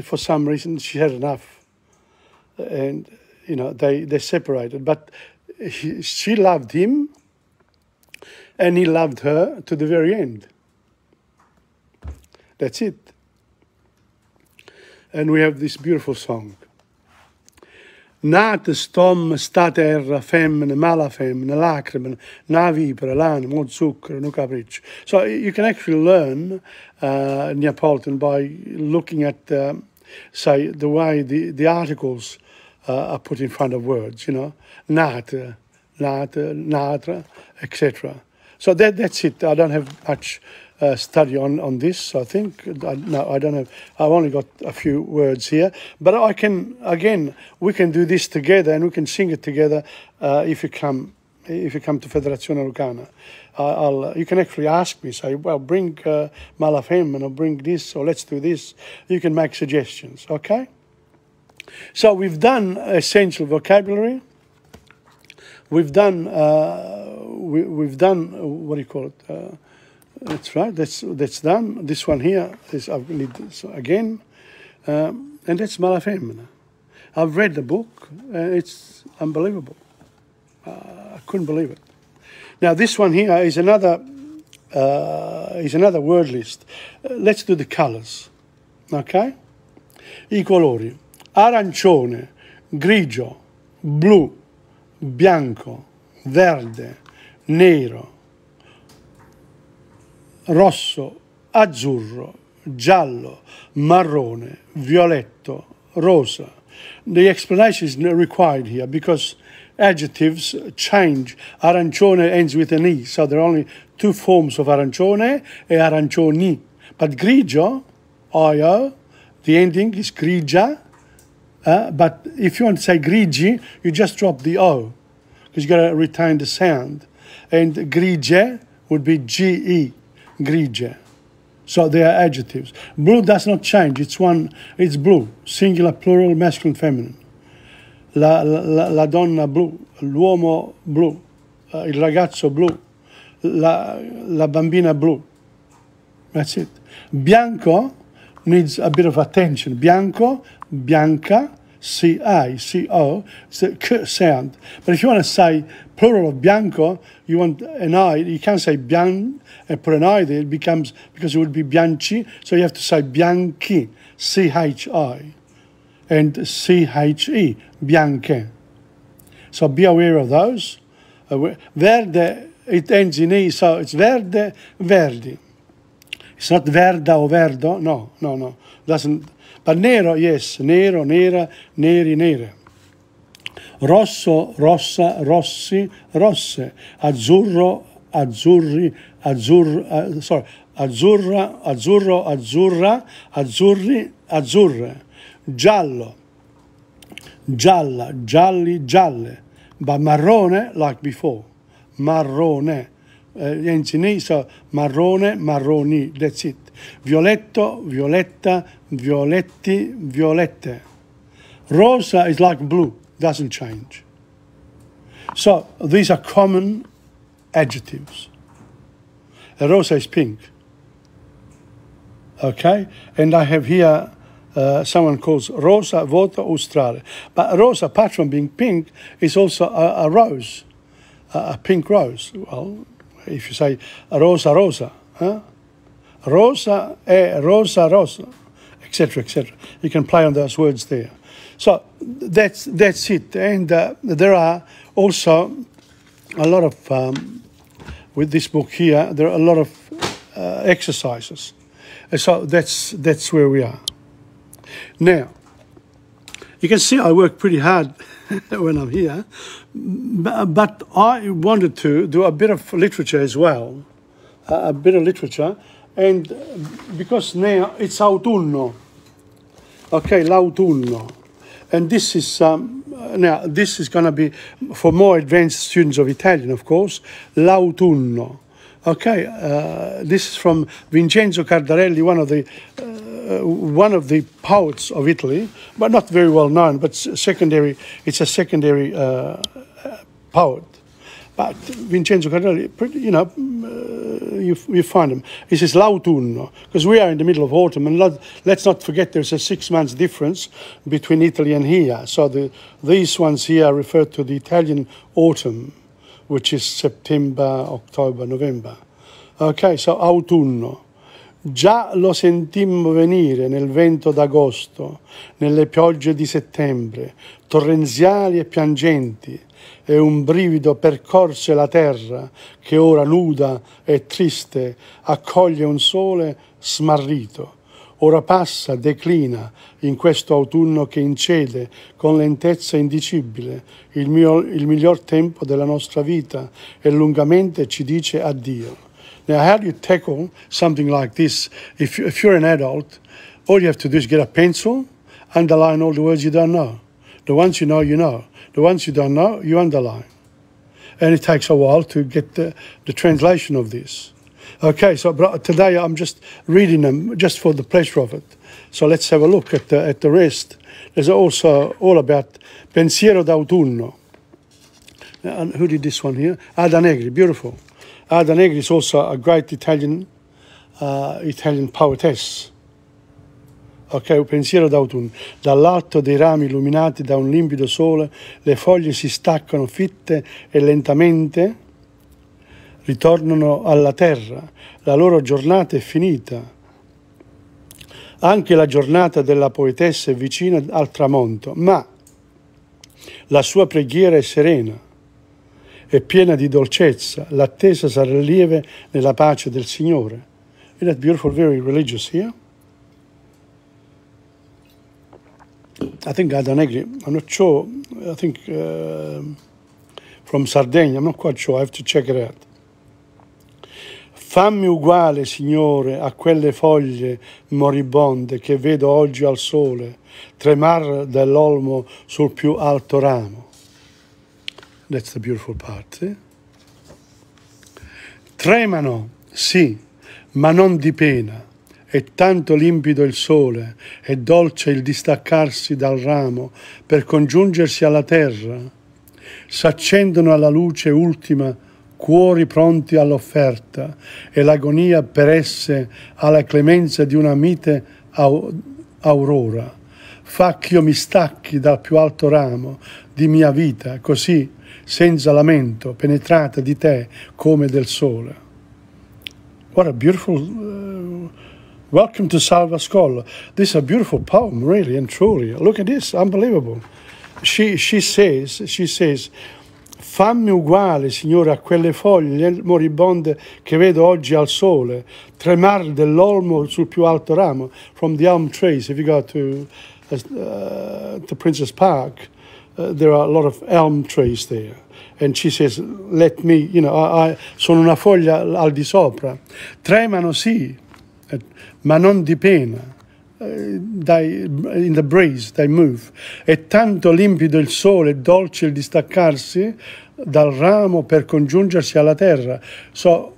for some reason she had enough, and you know they they separated. But he, she loved him, and he loved her to the very end. That's it. And we have this beautiful song. Nate stom sta terra, femmine, malafemmine, lacrime, na vipere, l'anima, o zucchero, no capriccio. So you can actually learn uh, Neapolitan by looking at, uh, say, the way the, the articles uh, are put in front of words, you know, nate, nate, natra, et cetera. So that, that's it. I don't have much Uh, study on, on this, I think. I, no, I don't have. I've only got a few words here. But I can, again, we can do this together and we can sing it together uh, if you come if you come to Federazione Lucana. Uh, I'll, you can actually ask me, say, well, bring uh, Malafemina, or bring this, or let's do this. You can make suggestions, okay? So we've done essential vocabulary. We've done, uh, we, we've done, what do you call it? Uh, That's right, that's, that's done. This one here is, I need this again. Um, and that's Malafemina. I've read the book, uh, it's unbelievable. Uh, I couldn't believe it. Now this one here is another, uh, is another word list. Uh, let's do the colours, okay? I colori, arancione, grigio, blu, bianco, verde, nero, rosso, azzurro, giallo, marrone, violetto, rosa. The explanation is required here because adjectives change. Arancione ends with an E, so there are only two forms of arancione e arancioni. But grigio, I O, the ending is grigia, uh, but if you want to say grigi, you just drop the O because you've got to retain the sound. And grigie would be G E. Grigia. So they are adjectives. Blue does not change. It's one. It's blue. Singular, plural, masculine, feminine. La, la, la donna blu. L'uomo blu. Uh, il ragazzo blu. La, la bambina blu. That's it. Bianco needs a bit of attention. Bianco, bianca, C I, C O, it's the K sound. But if you want to say plural of bianco, you want an I, you can't say bian and put an I there, it becomes, because it would be bianchi, so you have to say bianchi, C H I, and C H E, bianche. So be aware of those. Verde, it ends in E, so it's verde, verdi. It's not verda or verdo, no, no, no, doesn't. But nero, yes, nero, nera, neri, nere. Rosso, rossa, rossi, rosse. Azzurro, azzurri, azzurro, uh, sorry, azzurra, azzurro, azzurra, azzurri, azzurre. Giallo, gialla, gialli, gialle. But marrone, like before, marrone. Uh, so marrone, marroni, that's it. Violetto, violetta, violetti, violette. Rosa is like blue, doesn't change. So these are common adjectives. Rosa is pink. Okay, and I have here uh, someone calls Rosa Voto Australia. But Rosa, apart from being pink, is also a, a rose, a, a pink rose. Well, if you say Rosa, Rosa, huh? Rosa, eh, rosa, rosa, et cetera, et cetera. You can play on those words there. So that's that's it. And uh, there are also a lot of um, with this book here. There are a lot of uh, exercises. And so that's that's where we are. Now you can see I work pretty hard when I'm here, but I wanted to do a bit of literature as well, a bit of literature. And because now it's autunno, okay, l'autunno, and this is um, now this is going to be for more advanced students of Italian, of course. L'autunno, okay. Uh, this is from Vincenzo Cardarelli, one of the uh, one of the poets of Italy, but not very well known. But secondary, it's a secondary uh, poet. But Vincenzo Cardarelli, you know, uh, you, you find him. He says l'autunno, because we are in the middle of autumn, and let, let's not forget there's a six months difference between Italy and here. So the, these ones here refer to the Italian autumn, which is September, October, November. Okay, so autunno. Già lo sentimmo venire nel vento d'agosto, nelle piogge di settembre, torrenziali e piangenti, e un brivido percorse la terra che ora nuda e triste accoglie un sole smarrito. Ora passa, declina, in questo autunno che incede con lentezza indicibile il, mio, il miglior tempo della nostra vita e lungamente ci dice addio. Now, how do you tackle something like this? If, if you're an adult, all you have to do is get a pencil, underline all the words you don't know. The ones you know, you know. The ones you don't know, you underline. And it takes a while to get the, the translation of this. Okay, so but today I'm just reading them just for the pleasure of it. So let's have a look at the, at the rest. There's also all about Pensiero d'autunno. And who did this one here? Ada Negri, beautiful. Ada Negri is also a great Italian uh, Italian poetess. Ok, pensiero d'autunno. Dall'alto dei rami illuminati da un limpido sole, le foglie si staccano fitte e lentamente ritornano alla terra. La loro giornata è finita. Anche la giornata della poetessa è vicina al tramonto, ma la sua preghiera è serena e piena di dolcezza. L'attesa sarà lieve nella pace del Signore. Isn't that beautiful? Very religious here. I think Ada Negri, I'm not sure. I think uh, from Sardinia, I'm not quite sure. I have to check it out. Fammi uguale, Signore, a quelle foglie moribonde che vedo oggi al sole tremar dall'olmo sul più alto ramo. That's the beautiful part. Eh? Tremano, sì, ma non di pena. È tanto limpido il sole, è dolce il distaccarsi dal ramo per congiungersi alla terra. S'accendono alla luce ultima cuori pronti all'offerta e l'agonia per esse alla clemenza di una mite au- aurora. Fa ch'io mi stacchi dal più alto ramo di mia vita, così, senza lamento, penetrata di te come del sole. What a beautiful... Uh, welcome to Salvascola. This is a beautiful poem, really and truly. Look at this, unbelievable. She, she says, she says, fammi uguale, Signore, a quelle foglie moribonde che vedo oggi al sole, tremar dell'olmo sul più alto ramo. From the elm trees, if you go to, uh, to Princess Park, Uh, there are a lot of elm trees there, and she says, let me, you know, I, I, sono una foglia al di sopra. Tremano sì, ma non di pena. Uh, they, in the breeze, they move. È tanto limpido il sole, è dolce il distaccarsi dal ramo per congiungersi alla terra. So,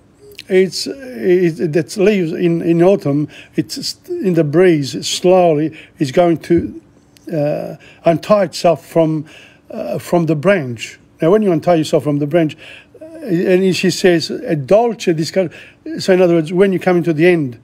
it's, it, that leaves in, in autumn, it's in the breeze, slowly, it's going to Uh, untie itself from uh, from the branch. Now, when you untie yourself from the branch, uh, and she says, a dolce discard. So, in other words, when you come to the end,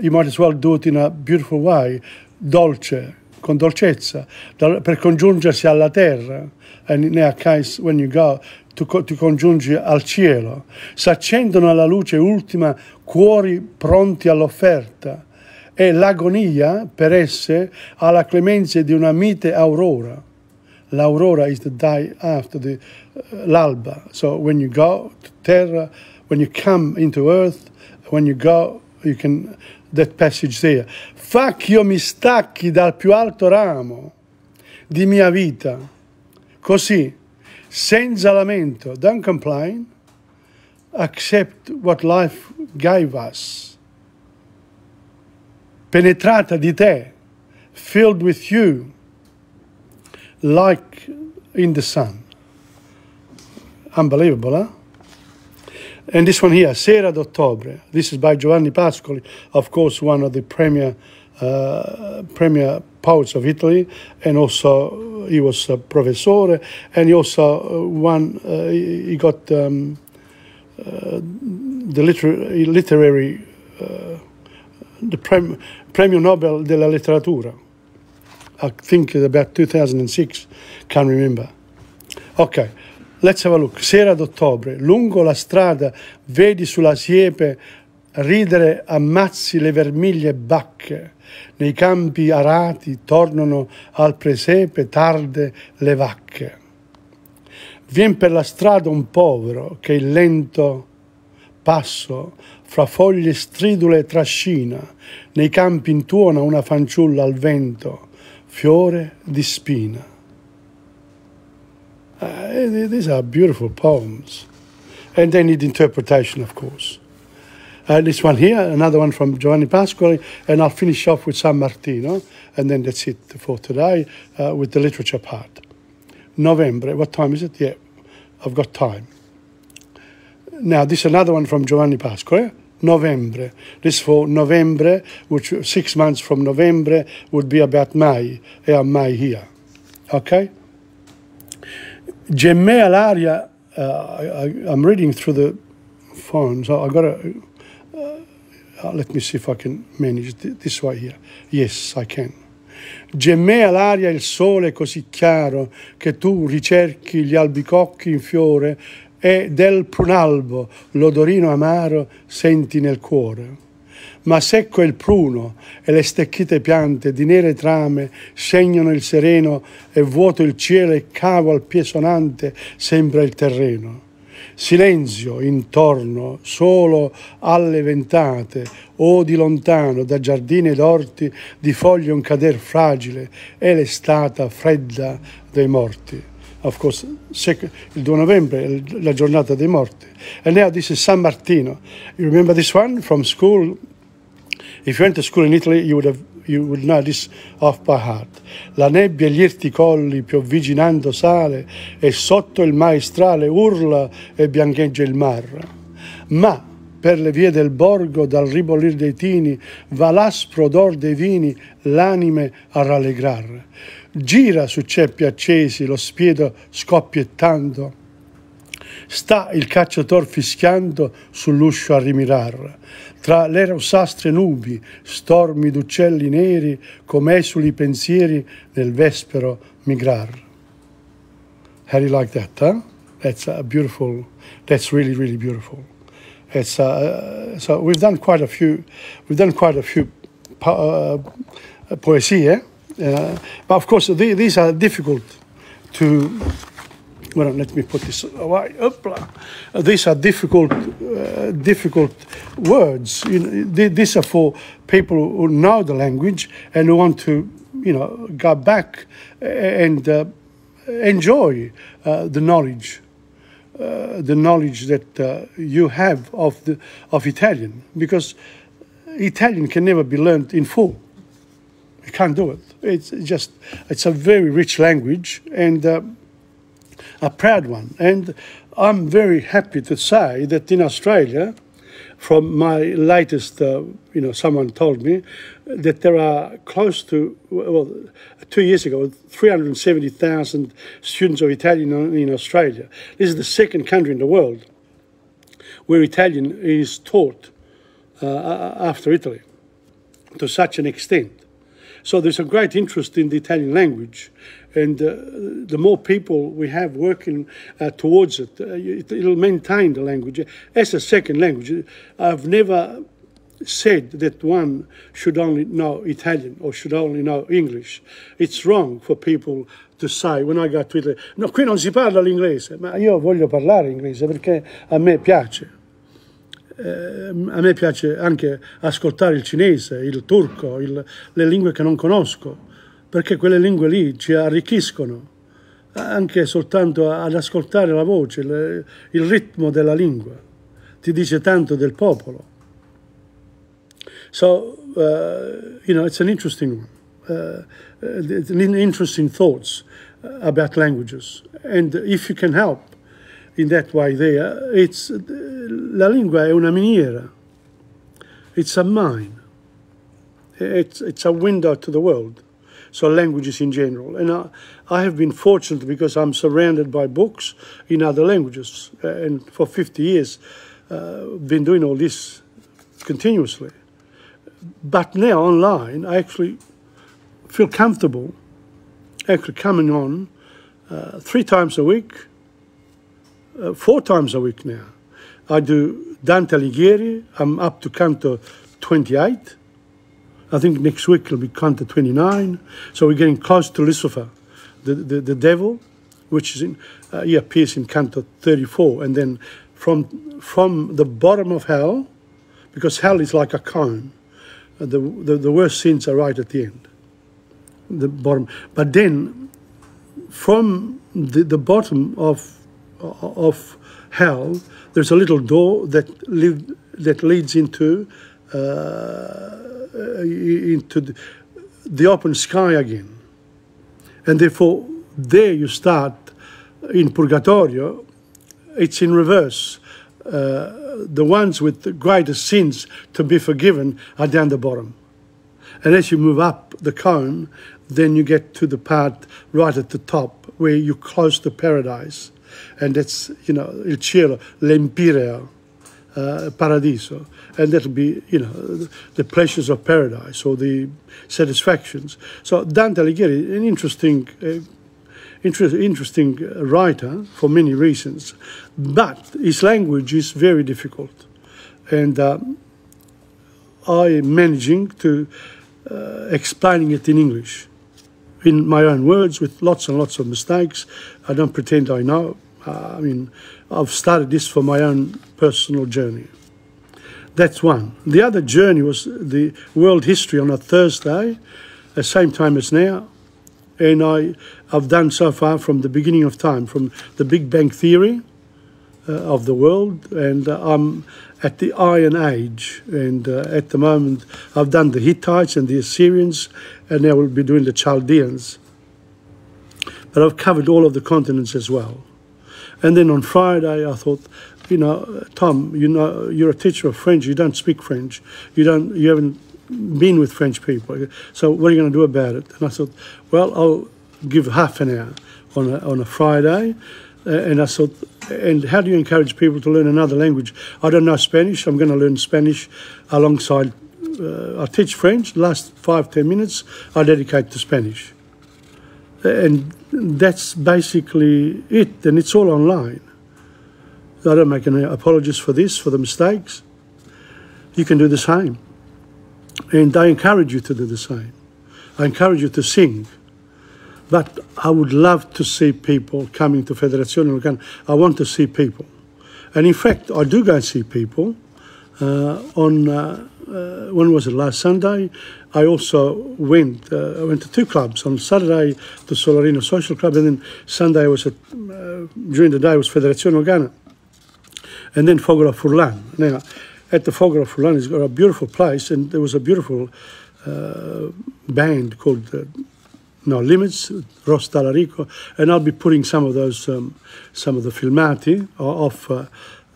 you might as well do it in a beautiful way, dolce, con dolcezza, per congiungersi alla terra. And in our case, when you go, to, co to congiungi al cielo. S'accendono alla luce ultima cuori pronti all'offerta. E l'agonia per esse alla clemenza di una mite aurora. L'aurora is the day after the uh, l'alba. So when you go to terra, when you come into earth, when you go, you can, that passage there. Fa ch'io mi stacchi dal più alto ramo di mia vita, così, senza lamento, don't complain, accept what life gave us. Penetrata di te, filled with you, like in the sun. Unbelievable, huh? And this one here, Sera d'Ottobre. This is by Giovanni Pascoli, of course, one of the premier uh, premier poets of Italy, and also he was a professor, and he also won, uh, he got um, uh, the literary, literary uh, the prem Premio Nobel della Letteratura. I think it's about two thousand six, can't remember. Okay, let's have a look. Sera d'ottobre, lungo la strada vedi sulla siepe ridere ammazzi le vermiglie bacche, nei campi arati tornano al presepe tarde le vacche. Vien per la strada un povero che il lento passo fra foglie stridule trascina, nei campi intuona una fanciulla al vento, fiore di spina. Uh, these are beautiful poems. And they need interpretation, of course. Uh, this one here, another one from Giovanni Pascoli, and I'll finish off with San Martino, and then that's it for today uh, with the literature part. November, what time is it? Yeah, I've got time. Now, this is another one from Giovanni Pascoli, November. This for November, which six months from November would be about May, our May here. Okay? Gemmea l'aria. I'm reading through the phone, so I've got to... Uh, let me see if I can manage th this way here. Yes, I can. Gemmea l'aria il sole così chiaro che tu ricerchi gli albicocchi in fiore e del prunalbo l'odorino amaro senti nel cuore. Ma secco è il pruno e le stecchite piante di nere trame segnano il sereno e vuoto il cielo e cavo al piè sonante sembra il terreno. Silenzio intorno solo alle ventate o di lontano da giardini ed orti di foglie un cader fragile e l'estate fredda dei morti. Of course, il two November è la giornata dei morti. And now this is San Martino. You remember this one from school? If you went to school in Italy, you would have you would know this off by heart. La nebbia e gli irti colli piovviginando sale e sotto il maestrale urla e biancheggia il mar. Ma per le vie del borgo dal ribollir dei tini va l'aspro odor dei vini l'anime a rallegrar. Gira su ceppi accesi lo spiedo scoppiettando. Sta il cacciator fischiando sull'uscio a rimirar, tra le rossastre nubi, stormi d'uccelli neri, come esuli pensieri nel vespero migrar. How do you like that, huh? That's a beautiful, that's really, really beautiful. It's, uh, so we've done quite a few, we've done quite a few po uh, poesie, uh, but of course the, these are difficult to... Well, let me put this away. These are difficult, uh, difficult words. You know, these are for people who know the language and who want to, you know, go back and uh, enjoy uh, the knowledge, uh, the knowledge that uh, you have of the of Italian, because Italian can never be learned in full. You can't do it. It's just it's a very rich language and. Uh, A proud one, and I'm very happy to say that in Australia, from my latest, uh, you know, someone told me that there are close to, well, two years ago, three hundred seventy thousand students of Italian in Australia. This is the second country in the world where Italian is taught uh, after Italy to such an extent. So there's a great interest in the Italian language. And uh, the more people we have working uh, towards it, uh, it, it'll maintain the language as a second language. I've never said that one should only know Italian or should only know English. It's wrong for people to say, when I go to Italy, no, qui non si parla l'inglese, ma io voglio parlare inglese perché a me piace. Eh, a me piace anche ascoltare il cinese, il turco, il, le lingue che non conosco. Perché quelle lingue lì ci arricchiscono, anche soltanto ad ascoltare la voce, le, il ritmo della lingua. Ti dice tanto del popolo. So, uh, you know, it's an interesting one. Uh, interesting thoughts about languages. And if you can help in that way there, it's, la lingua è una miniera. It's a mine. It's, it's a window to the world. So languages in general. And I, I have been fortunate because I'm surrounded by books in other languages. And for fifty years, uh, been doing all this continuously. But now online, I actually feel comfortable actually coming on uh, three times a week, uh, four times a week now. I do Dante Alighieri. I'm up to Canto twenty-eight. I think next week it'll be Canto twenty-nine. So we're getting close to Lucifer, the, the, the devil, which is in, uh, he appears in Canto thirty-four. And then from, from the bottom of hell, because hell is like a cone, the, the, the worst sins are right at the end, the bottom. But then from the, the bottom of, of hell, there's a little door that, lived, that leads into... Uh, into the, the open sky again, and therefore there you start in Purgatorio. It's in reverse. Uh, the ones with the greatest sins to be forgiven are down the bottom, and as you move up the cone, then you get to the part right at the top where you close to paradise, and that's, you know, il cielo, l'empireo, Uh, paradiso, and that'll be, you know, the pleasures of paradise or the satisfactions. So Dante Alighieri, an interesting, uh, interest, interesting writer for many reasons, but his language is very difficult, and um, I am managing to uh, explaining it in English, in my own words, with lots and lots of mistakes. I don't pretend I know. Uh, I mean, I've started this for my own personal journey. That's one. The other journey was the world history on a Thursday, the same time as now. And I, I've done so far from the beginning of time, from the Big Bang Theory uh, of the world. And uh, I'm at the Iron Age. And uh, at the moment, I've done the Hittites and the Assyrians. And now we'll be doing the Chaldeans. But I've covered all of the continents as well. And then on Friday, I thought, you know, Tom, you know, you're a teacher of French. You don't speak French. You don't. You haven't been with French people. So what are you going to do about it? And I thought, well, I'll give half an hour on a, on a Friday. Uh, and I thought, and how do you encourage people to learn another language? I don't know Spanish. I'm going to learn Spanish alongside. Uh, I teach French. The last five ten minutes, I dedicate to Spanish. And that's basically it, and it's all online. I don't make any apologies for this, for the mistakes. You can do the same, and I encourage you to do the same. I encourage you to sing, but I would love to see people coming to Federazione Lucana. I want to see people, and in fact, I do go and see people. Uh, on uh, uh, when was it? Last Sunday. I also went. Uh, I went to two clubs on Saturday, to Solarino Social Club, and then Sunday was at, uh, during the day was Federazione Organa, and then Fogola Furlan. Now, at the Fogola Furlan, it's got a beautiful place, and there was a beautiful uh, band called uh, No Limits, Ross Talarico, and I'll be putting some of those, um, some of the filmati off. Uh,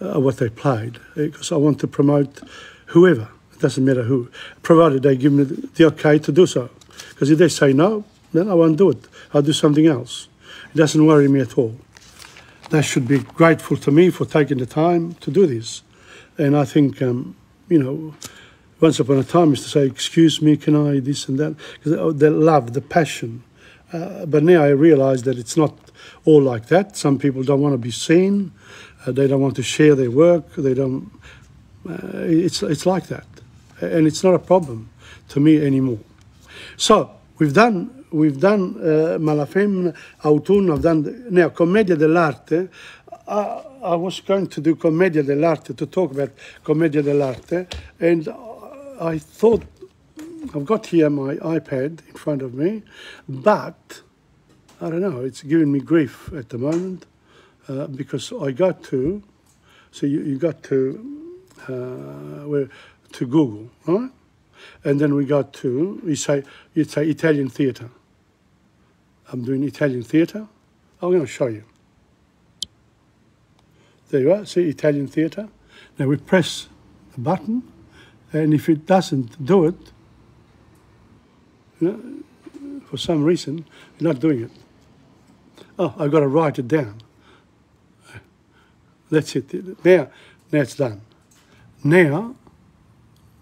Uh, what they played, because I want to promote whoever. It doesn't matter who, provided they give me the okay to do so. Because if they say no, then I won't do it. I'll do something else. It doesn't worry me at all. They should be grateful to me for taking the time to do this. And I think, um, you know, once upon a time used to say, excuse me, can I, this and that. Because they love, the passion. Uh, but now I realise that it's not all like that. Some people don't want to be seen. Uh, they don't want to share their work. They don't. Uh, it's it's like that, and it's not a problem to me anymore. So we've done we've done uh, Malafemina, Autunno. I've done now Commedia dell'arte. I, I was going to do Commedia dell'arte to talk about Commedia dell'arte, and I thought I've got here my iPad in front of me, but I don't know. It's giving me grief at the moment. Uh, because I got to, so you, you got to, uh, where, to Google, right? And then we got to, you say, you say Italian theatre. I'm doing Italian theatre. I'm going to show you. There you are, see Italian theatre. Now we press a button, and if it doesn't do it, you know, for some reason, you're not doing it. Oh, I've got to write it down. That's it. Now, now it's done. Now,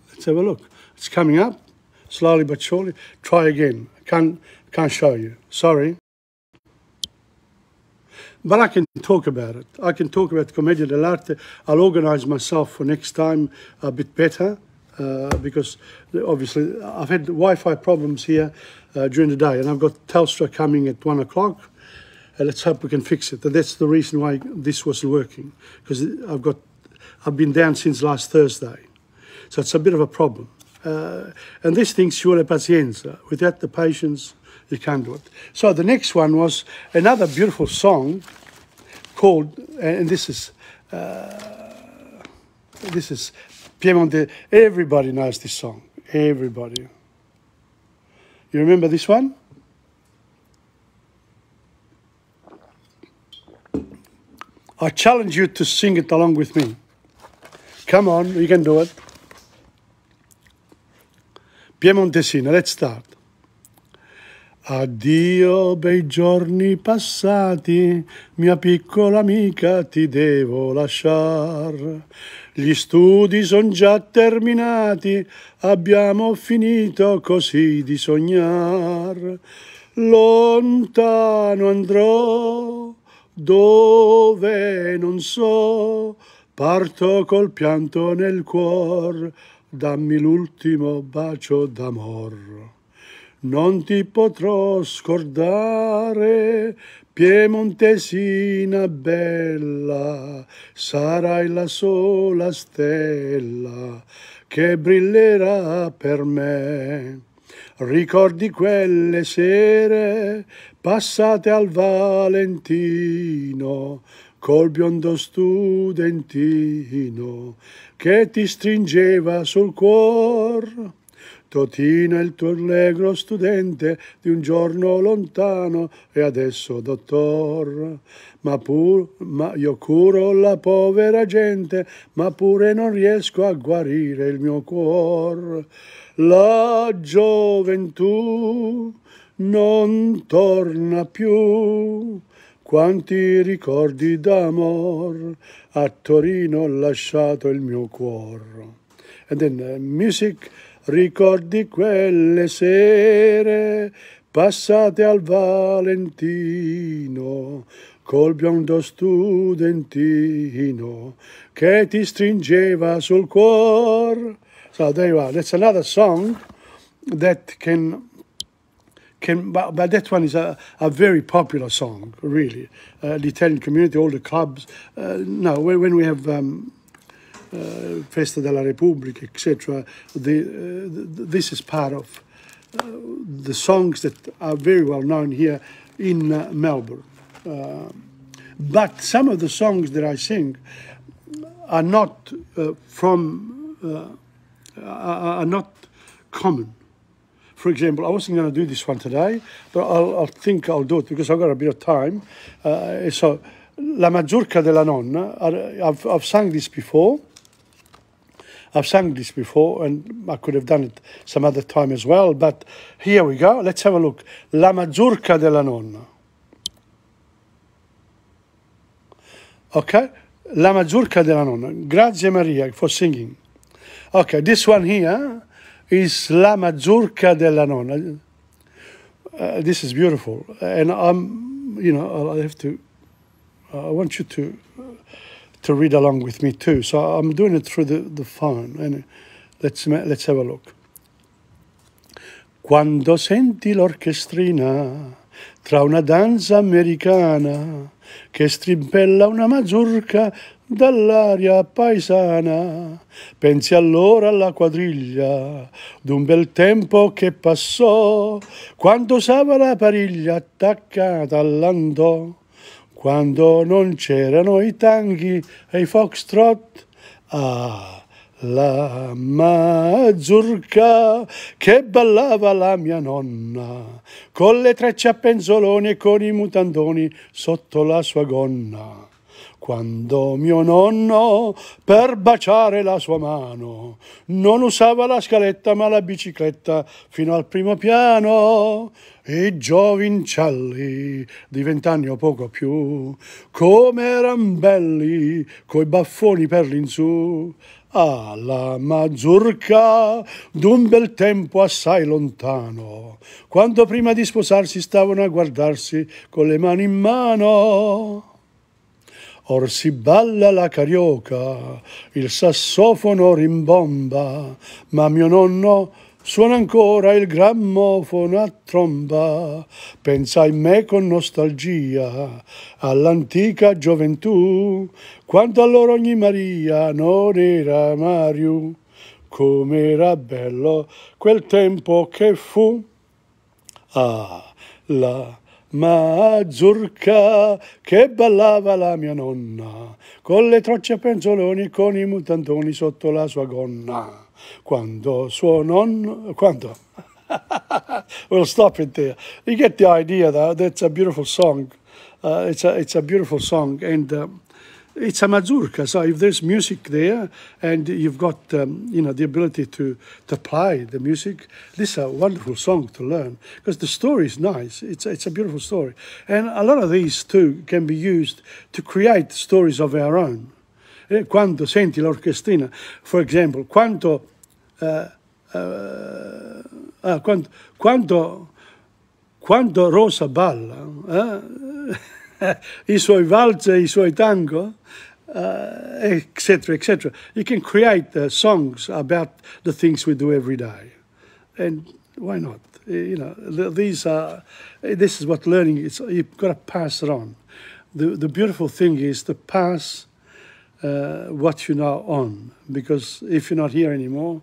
let's have a look. It's coming up, slowly but surely. Try again. Can't, can't show you. Sorry. But I can talk about it. I can talk about Commedia dell'arte. I'll organise myself for next time a bit better uh, because obviously I've had Wi-Fi problems here uh, during the day, and I've got Telstra coming at one o'clock. Uh, let's hope we can fix it. And that's the reason why this wasn't working, because I've got I've been down since last Thursday, so it's a bit of a problem. Uh, and this thing, ci vuole pazienza. Without the patience, you can't do it. So the next one was another beautiful song called, and this is, uh, this is Piemonte. Everybody knows this song. Everybody. You remember this one? I challenge you to sing it along with me. Come on, you can do it. Piemontesina, let's start. Addio bei giorni passati, mia piccola amica ti devo lasciar. Gli studi son già terminati, abbiamo finito così di sognar. Lontano andrò, dove non so, parto col pianto nel cuor, dammi l'ultimo bacio d'amor. Non ti potrò scordare, Piemontesina bella, sarai la sola stella che brillerà per me. Ricordi quelle sere passate al Valentino, col biondo studentino che ti stringeva sul cuor. Totino è il tuo allegro studente di un giorno lontano e adesso dottor. Ma, pur, ma io curo la povera gente, ma pure non riesco a guarire il mio cuor. La gioventù non torna più, quanti ricordi d'amor, a Torino ho lasciato il mio cuor. And then uh, music. Ricordi quelle sere passate al Valentino, col biondo studentino che ti stringeva sul cuor. So there you are. That's another song that can, can but, but that one is a, a very popular song, really. Uh, the Italian community, all the clubs. Uh, no, when, when we have... Um, Uh, Festa della Repubblica, et cetera. The, uh, the, this is part of uh, the songs that are very well known here in uh, Melbourne. Uh, but some of the songs that I sing are not uh, from uh, are, are not common. For example, I wasn't going to do this one today, but I'll, I'll think I'll do it because I've got a bit of time. Uh, so, La Mazurca della Nonna. I've I've sung this before. I've sung this before, and I could have done it some other time as well, but here we go. Let's have a look. La Mazurca della Nonna. Okay? La Mazurca della Nonna. Grazie Maria for singing. Okay, this one here is La Mazurca della Nonna. Uh, this is beautiful. And I'm, you know, I'll have to, uh, I want you to... Uh, to read along with me too. So I'm doing it through the, the phone. And let's, let's have a look. Quando senti l'orchestrina tra una danza americana che strimpella una mazurca dall'aria paesana, pensi allora alla quadriglia d'un bel tempo che passò, quando usava la pariglia attaccata all'andò, quando non c'erano i tanghi e i foxtrot. Ah, la mazurca che ballava la mia nonna, con le trecce a penzoloni e con i mutandoni sotto la sua gonna. Quando mio nonno, per baciare la sua mano, non usava la scaletta ma la bicicletta fino al primo piano, i giovincelli di vent'anni o poco più, come eran belli coi baffoni per l'insù. Alla Mazurca d'un bel tempo assai lontano, quando prima di sposarsi stavano a guardarsi con le mani in mano. Or si balla la carioca, il sassofono rimbomba, ma mio nonno suona ancora il grammofono a tromba. Pensa in me con nostalgia all'antica gioventù, quando allora ogni Maria non era Mario. Com'era bello quel tempo che fu. Ah, la Mazurca che ballava la mia nonna, con le trocce a penzoloni, con i mutantoni sotto la sua gonna. Quando suo nonno, quando we'll stop it there. You get the idea, though. That's a beautiful song. Uh, it's a it's a beautiful song, and um, it's a mazurka. So if there's music there, and you've got um, you know the ability to to play the music, this is a wonderful song to learn because the story is nice. It's it's a beautiful story, and a lot of these too can be used to create stories of our own. Quando senti l'orchestrina, for example, quanto, uh, uh, ah, quanto, quanto, quando Rosa balla, eh? I suoi valzer, i suoi tango, uh, et cetera, et cetera. You can create uh, songs about the things we do every day, and why not? You know, these are. This is what learning is. You've got to pass it on. The the beautiful thing is to pass Uh, what you know on, because if you're not here anymore,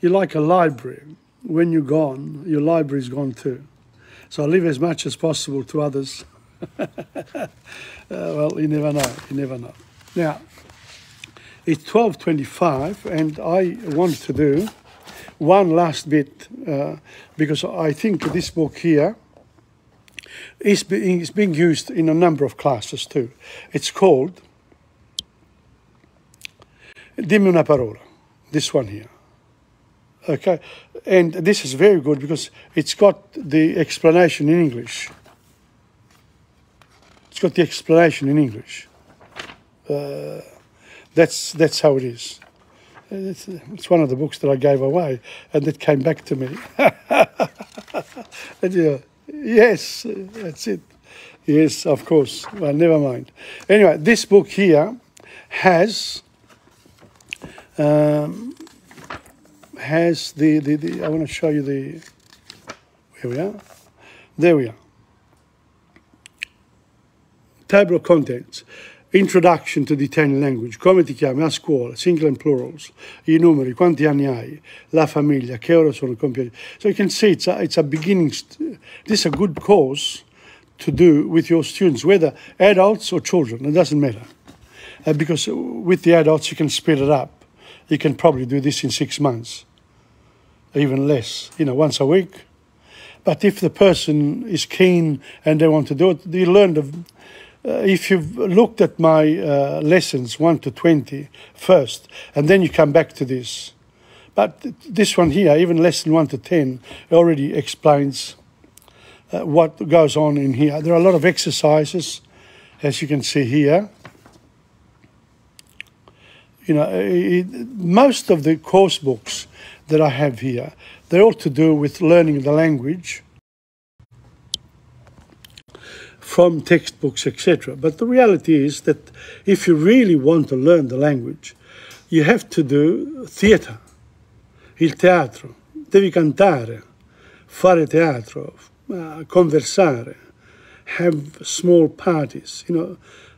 you're like a library. When you're gone, your library's gone too. So leave as much as possible to others. uh, well, you never know, you never know. Now, it's twelve twenty-five and I want to do one last bit uh, because I think this book here is being, is being used in a number of classes too. It's called Dimmi una parola, this one here, okay? And this is very good because it's got the explanation in English. It's got the explanation in English. Uh, that's, that's how it is. It's, it's one of the books that I gave away and that came back to me. And, uh, yes, that's it. Yes, of course. Well, never mind. Anyway, this book here has... Um, has the, the, the I want to show you the, here we are, there we are, table of contents, introduction to the Italian language, come ti chiami, a scuola, single and plurals, I numeri, quanti anni hai, la famiglia, che ora sono compiuti. So you can see it's a, it's a beginning, this is a good course to do with your students, whether adults or children, it doesn't matter, uh, because with the adults you can speed it up. You can probably do this in six months, even less, you know, once a week. But if the person is keen and they want to do it, you learn. The, uh, if you've looked at my uh, lessons one to twenty first, and then you come back to this. But this one here, even lesson one to ten, already explains uh, what goes on in here. There are a lot of exercises, as you can see here. You know, it, most of the course books that I have here, they're all to do with learning the language from textbooks, et cetera. But the reality is that if you really want to learn the language, you have to do theatre, il teatro, devi cantare, fare teatro, uh, conversare, have small parties, you know,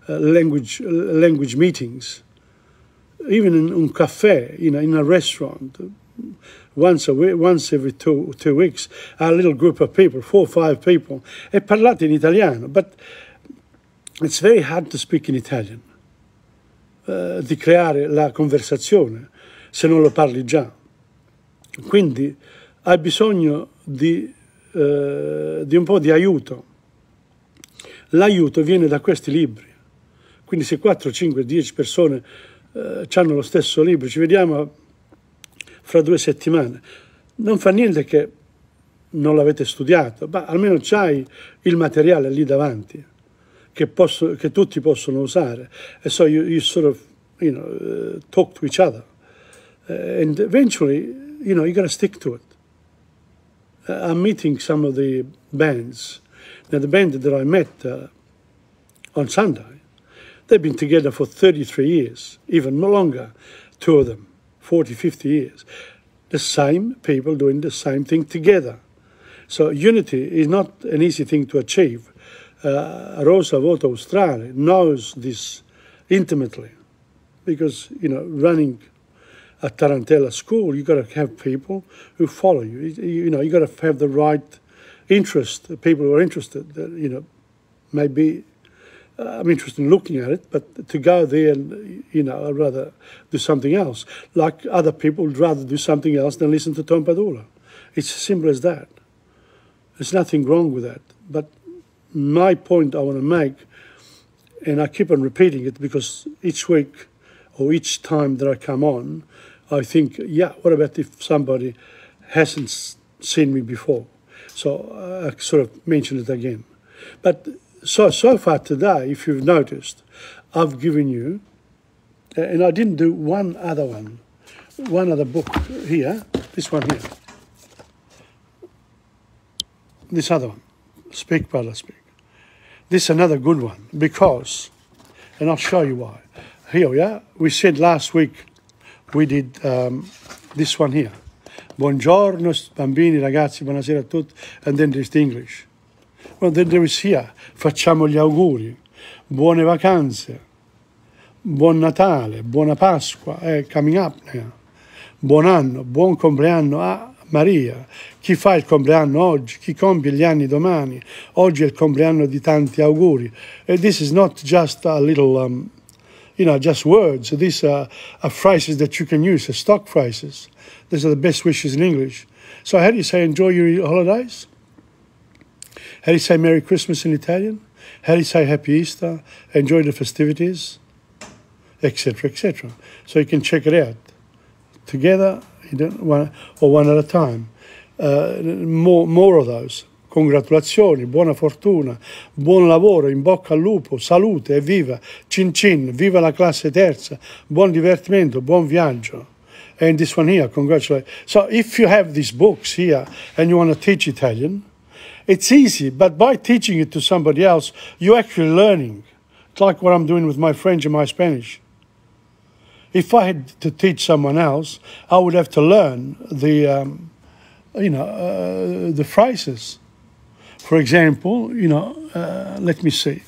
uh, language, uh, language meetings. Even in un cafe, you know, in a restaurant, once a week, once every two two weeks, a little group of people, four or five people, e parlate in Italiano. But it's very hard to speak in Italian, uh, di creare la conversazione se non lo parli già. Quindi hai bisogno di, uh, di un po' di aiuto. L'aiuto viene da questi libri. Quindi se quattro, cinque, dieci persone c'hanno lo stesso libro, ci vediamo fra due settimane. Non fa niente che non l'avete studiato, ma almeno c'hai il materiale lì davanti che, posso, che tutti possono usare. E so you, you sort of, you know, uh, talk to each other Uh, and eventually, you know, you got to stick to it. Uh, I'm meeting some of the bands. Now, the band that I met uh, on Sunday, they've been together for thirty-three years, even longer, two of them, forty, fifty years. The same people doing the same thing together. So unity is not an easy thing to achieve. Uh, Rosa Voto Australia knows this intimately because, you know, running a tarantella school, you've got to have people who follow you. You, you know, you've got to have the right interest, people who are interested, that, you know, maybe uh, I'm interested in looking at it, but to go there and, you know, I'd rather do something else. Like other people would rather do something else than listen to Tom Padula. It's as simple as that. There's nothing wrong with that. But my point I want to make, and I keep on repeating it because each week or each time that I come on, I think, yeah, what about if somebody hasn't seen me before? So I sort of mention it again. But so, so far today, if you've noticed, I've given you, and I didn't do one other one, one other book here, this one here. This other one, Speak Pala Speak. This is another good one because, and I'll show you why. Here we are. We said last week we did um, this one here. Buongiorno, bambini, ragazzi, buonasera a tutti. And then there's the English. Well, then there is here. Facciamo gli auguri. Buone vacanze. Buon Natale. Buona Pasqua. Eh, coming up now. Buon anno. Buon compleanno. Ah, Maria, chi fa il compleanno oggi, chi compie gli anni domani, oggi è il compleanno di tanti auguri. And this is not just a little, um, you know, just words. These are, are phrases that you can use, as stock phrases. These are the best wishes in English. So how do you say enjoy your holidays? How do you say Merry Christmas in Italian? How do you say Happy Easter? Enjoy the festivities, et cetera, et cetera. So you can check it out together. You don't want, or one at a time. Uh, more, more of those. Congratulazioni, buona fortuna, buon lavoro, in bocca al lupo, salute, evviva, cin cin, viva la classe terza, buon divertimento, buon viaggio. And this one here, congratulations. So if you have these books here and you want to teach Italian, it's easy, but by teaching it to somebody else, you're actually learning. It's like what I'm doing with my French and my Spanish. If I had to teach someone else, I would have to learn the, um, you know, uh, the phrases. For example, you know, uh, let me see,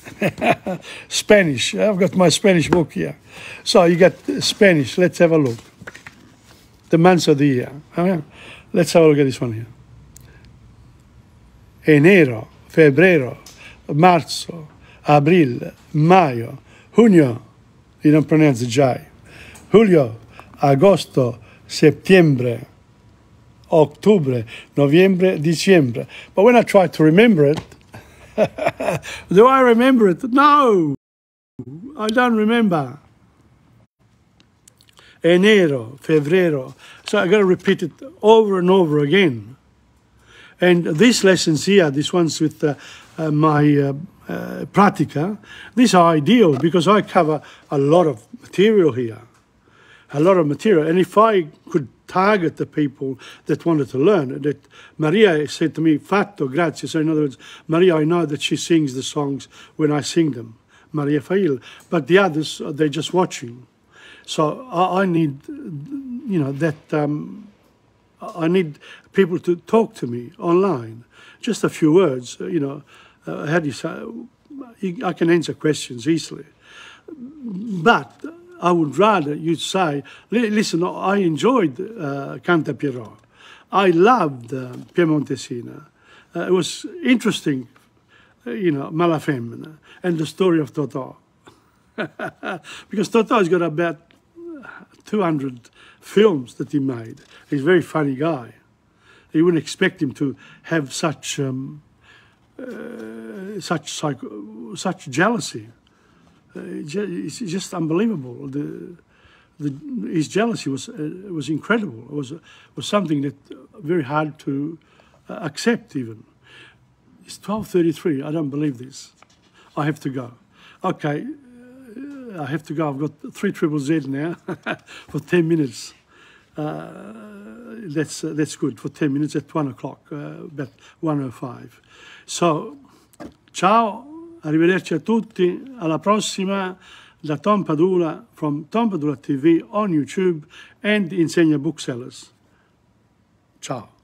Spanish. I've got my Spanish book here. So you got Spanish. Let's have a look. The months of the year. Okay. Let's have a look at this one here. Enero, febrero, marzo, abril, mayo, junio. You don't pronounce the J. Julio, agosto, septiembre, octubre, noviembre, diciembre. But when I try to remember it, do I remember it? No, I don't remember. Enero, febrero. So I got to repeat it over and over again. And these lessons here, these ones with uh, uh, my uh, uh, pratica, these are ideal because I cover a lot of material here. A lot of material. And if I could target the people that wanted to learn, that Maria said to me, Fatto, grazie. So in other words, Maria, I know that she sings the songs when I sing them, Maria Faiella. But the others, they're just watching. So I, I need, you know, that, um, I need people to talk to me online. Just a few words, you know, uh, how do you say, I can answer questions easily. But I would rather you say, listen, I enjoyed uh, Canta Pierrot. I loved uh, Piemontesina. Uh, it was interesting, uh, you know, Malafemina and the story of Toto. Because Toto has got about two hundred films that he made. He's a very funny guy. You wouldn't expect him to have such, um, uh, such, psycho such jealousy. Uh, it's just unbelievable. The, the, his jealousy was uh, was incredible. It was uh, was something that uh, very hard to uh, accept. Even it's twelve thirty-three. I don't believe this. I have to go. Okay, uh, I have to go. I've got three triple Z now for ten minutes. uh, that's uh, that's good for ten minutes at one o'clock, uh, but one oh five. So, ciao, arrivederci a tutti, alla prossima da Tom Padula from Tom Padula T V on YouTube and Insegna Booksellers. Ciao.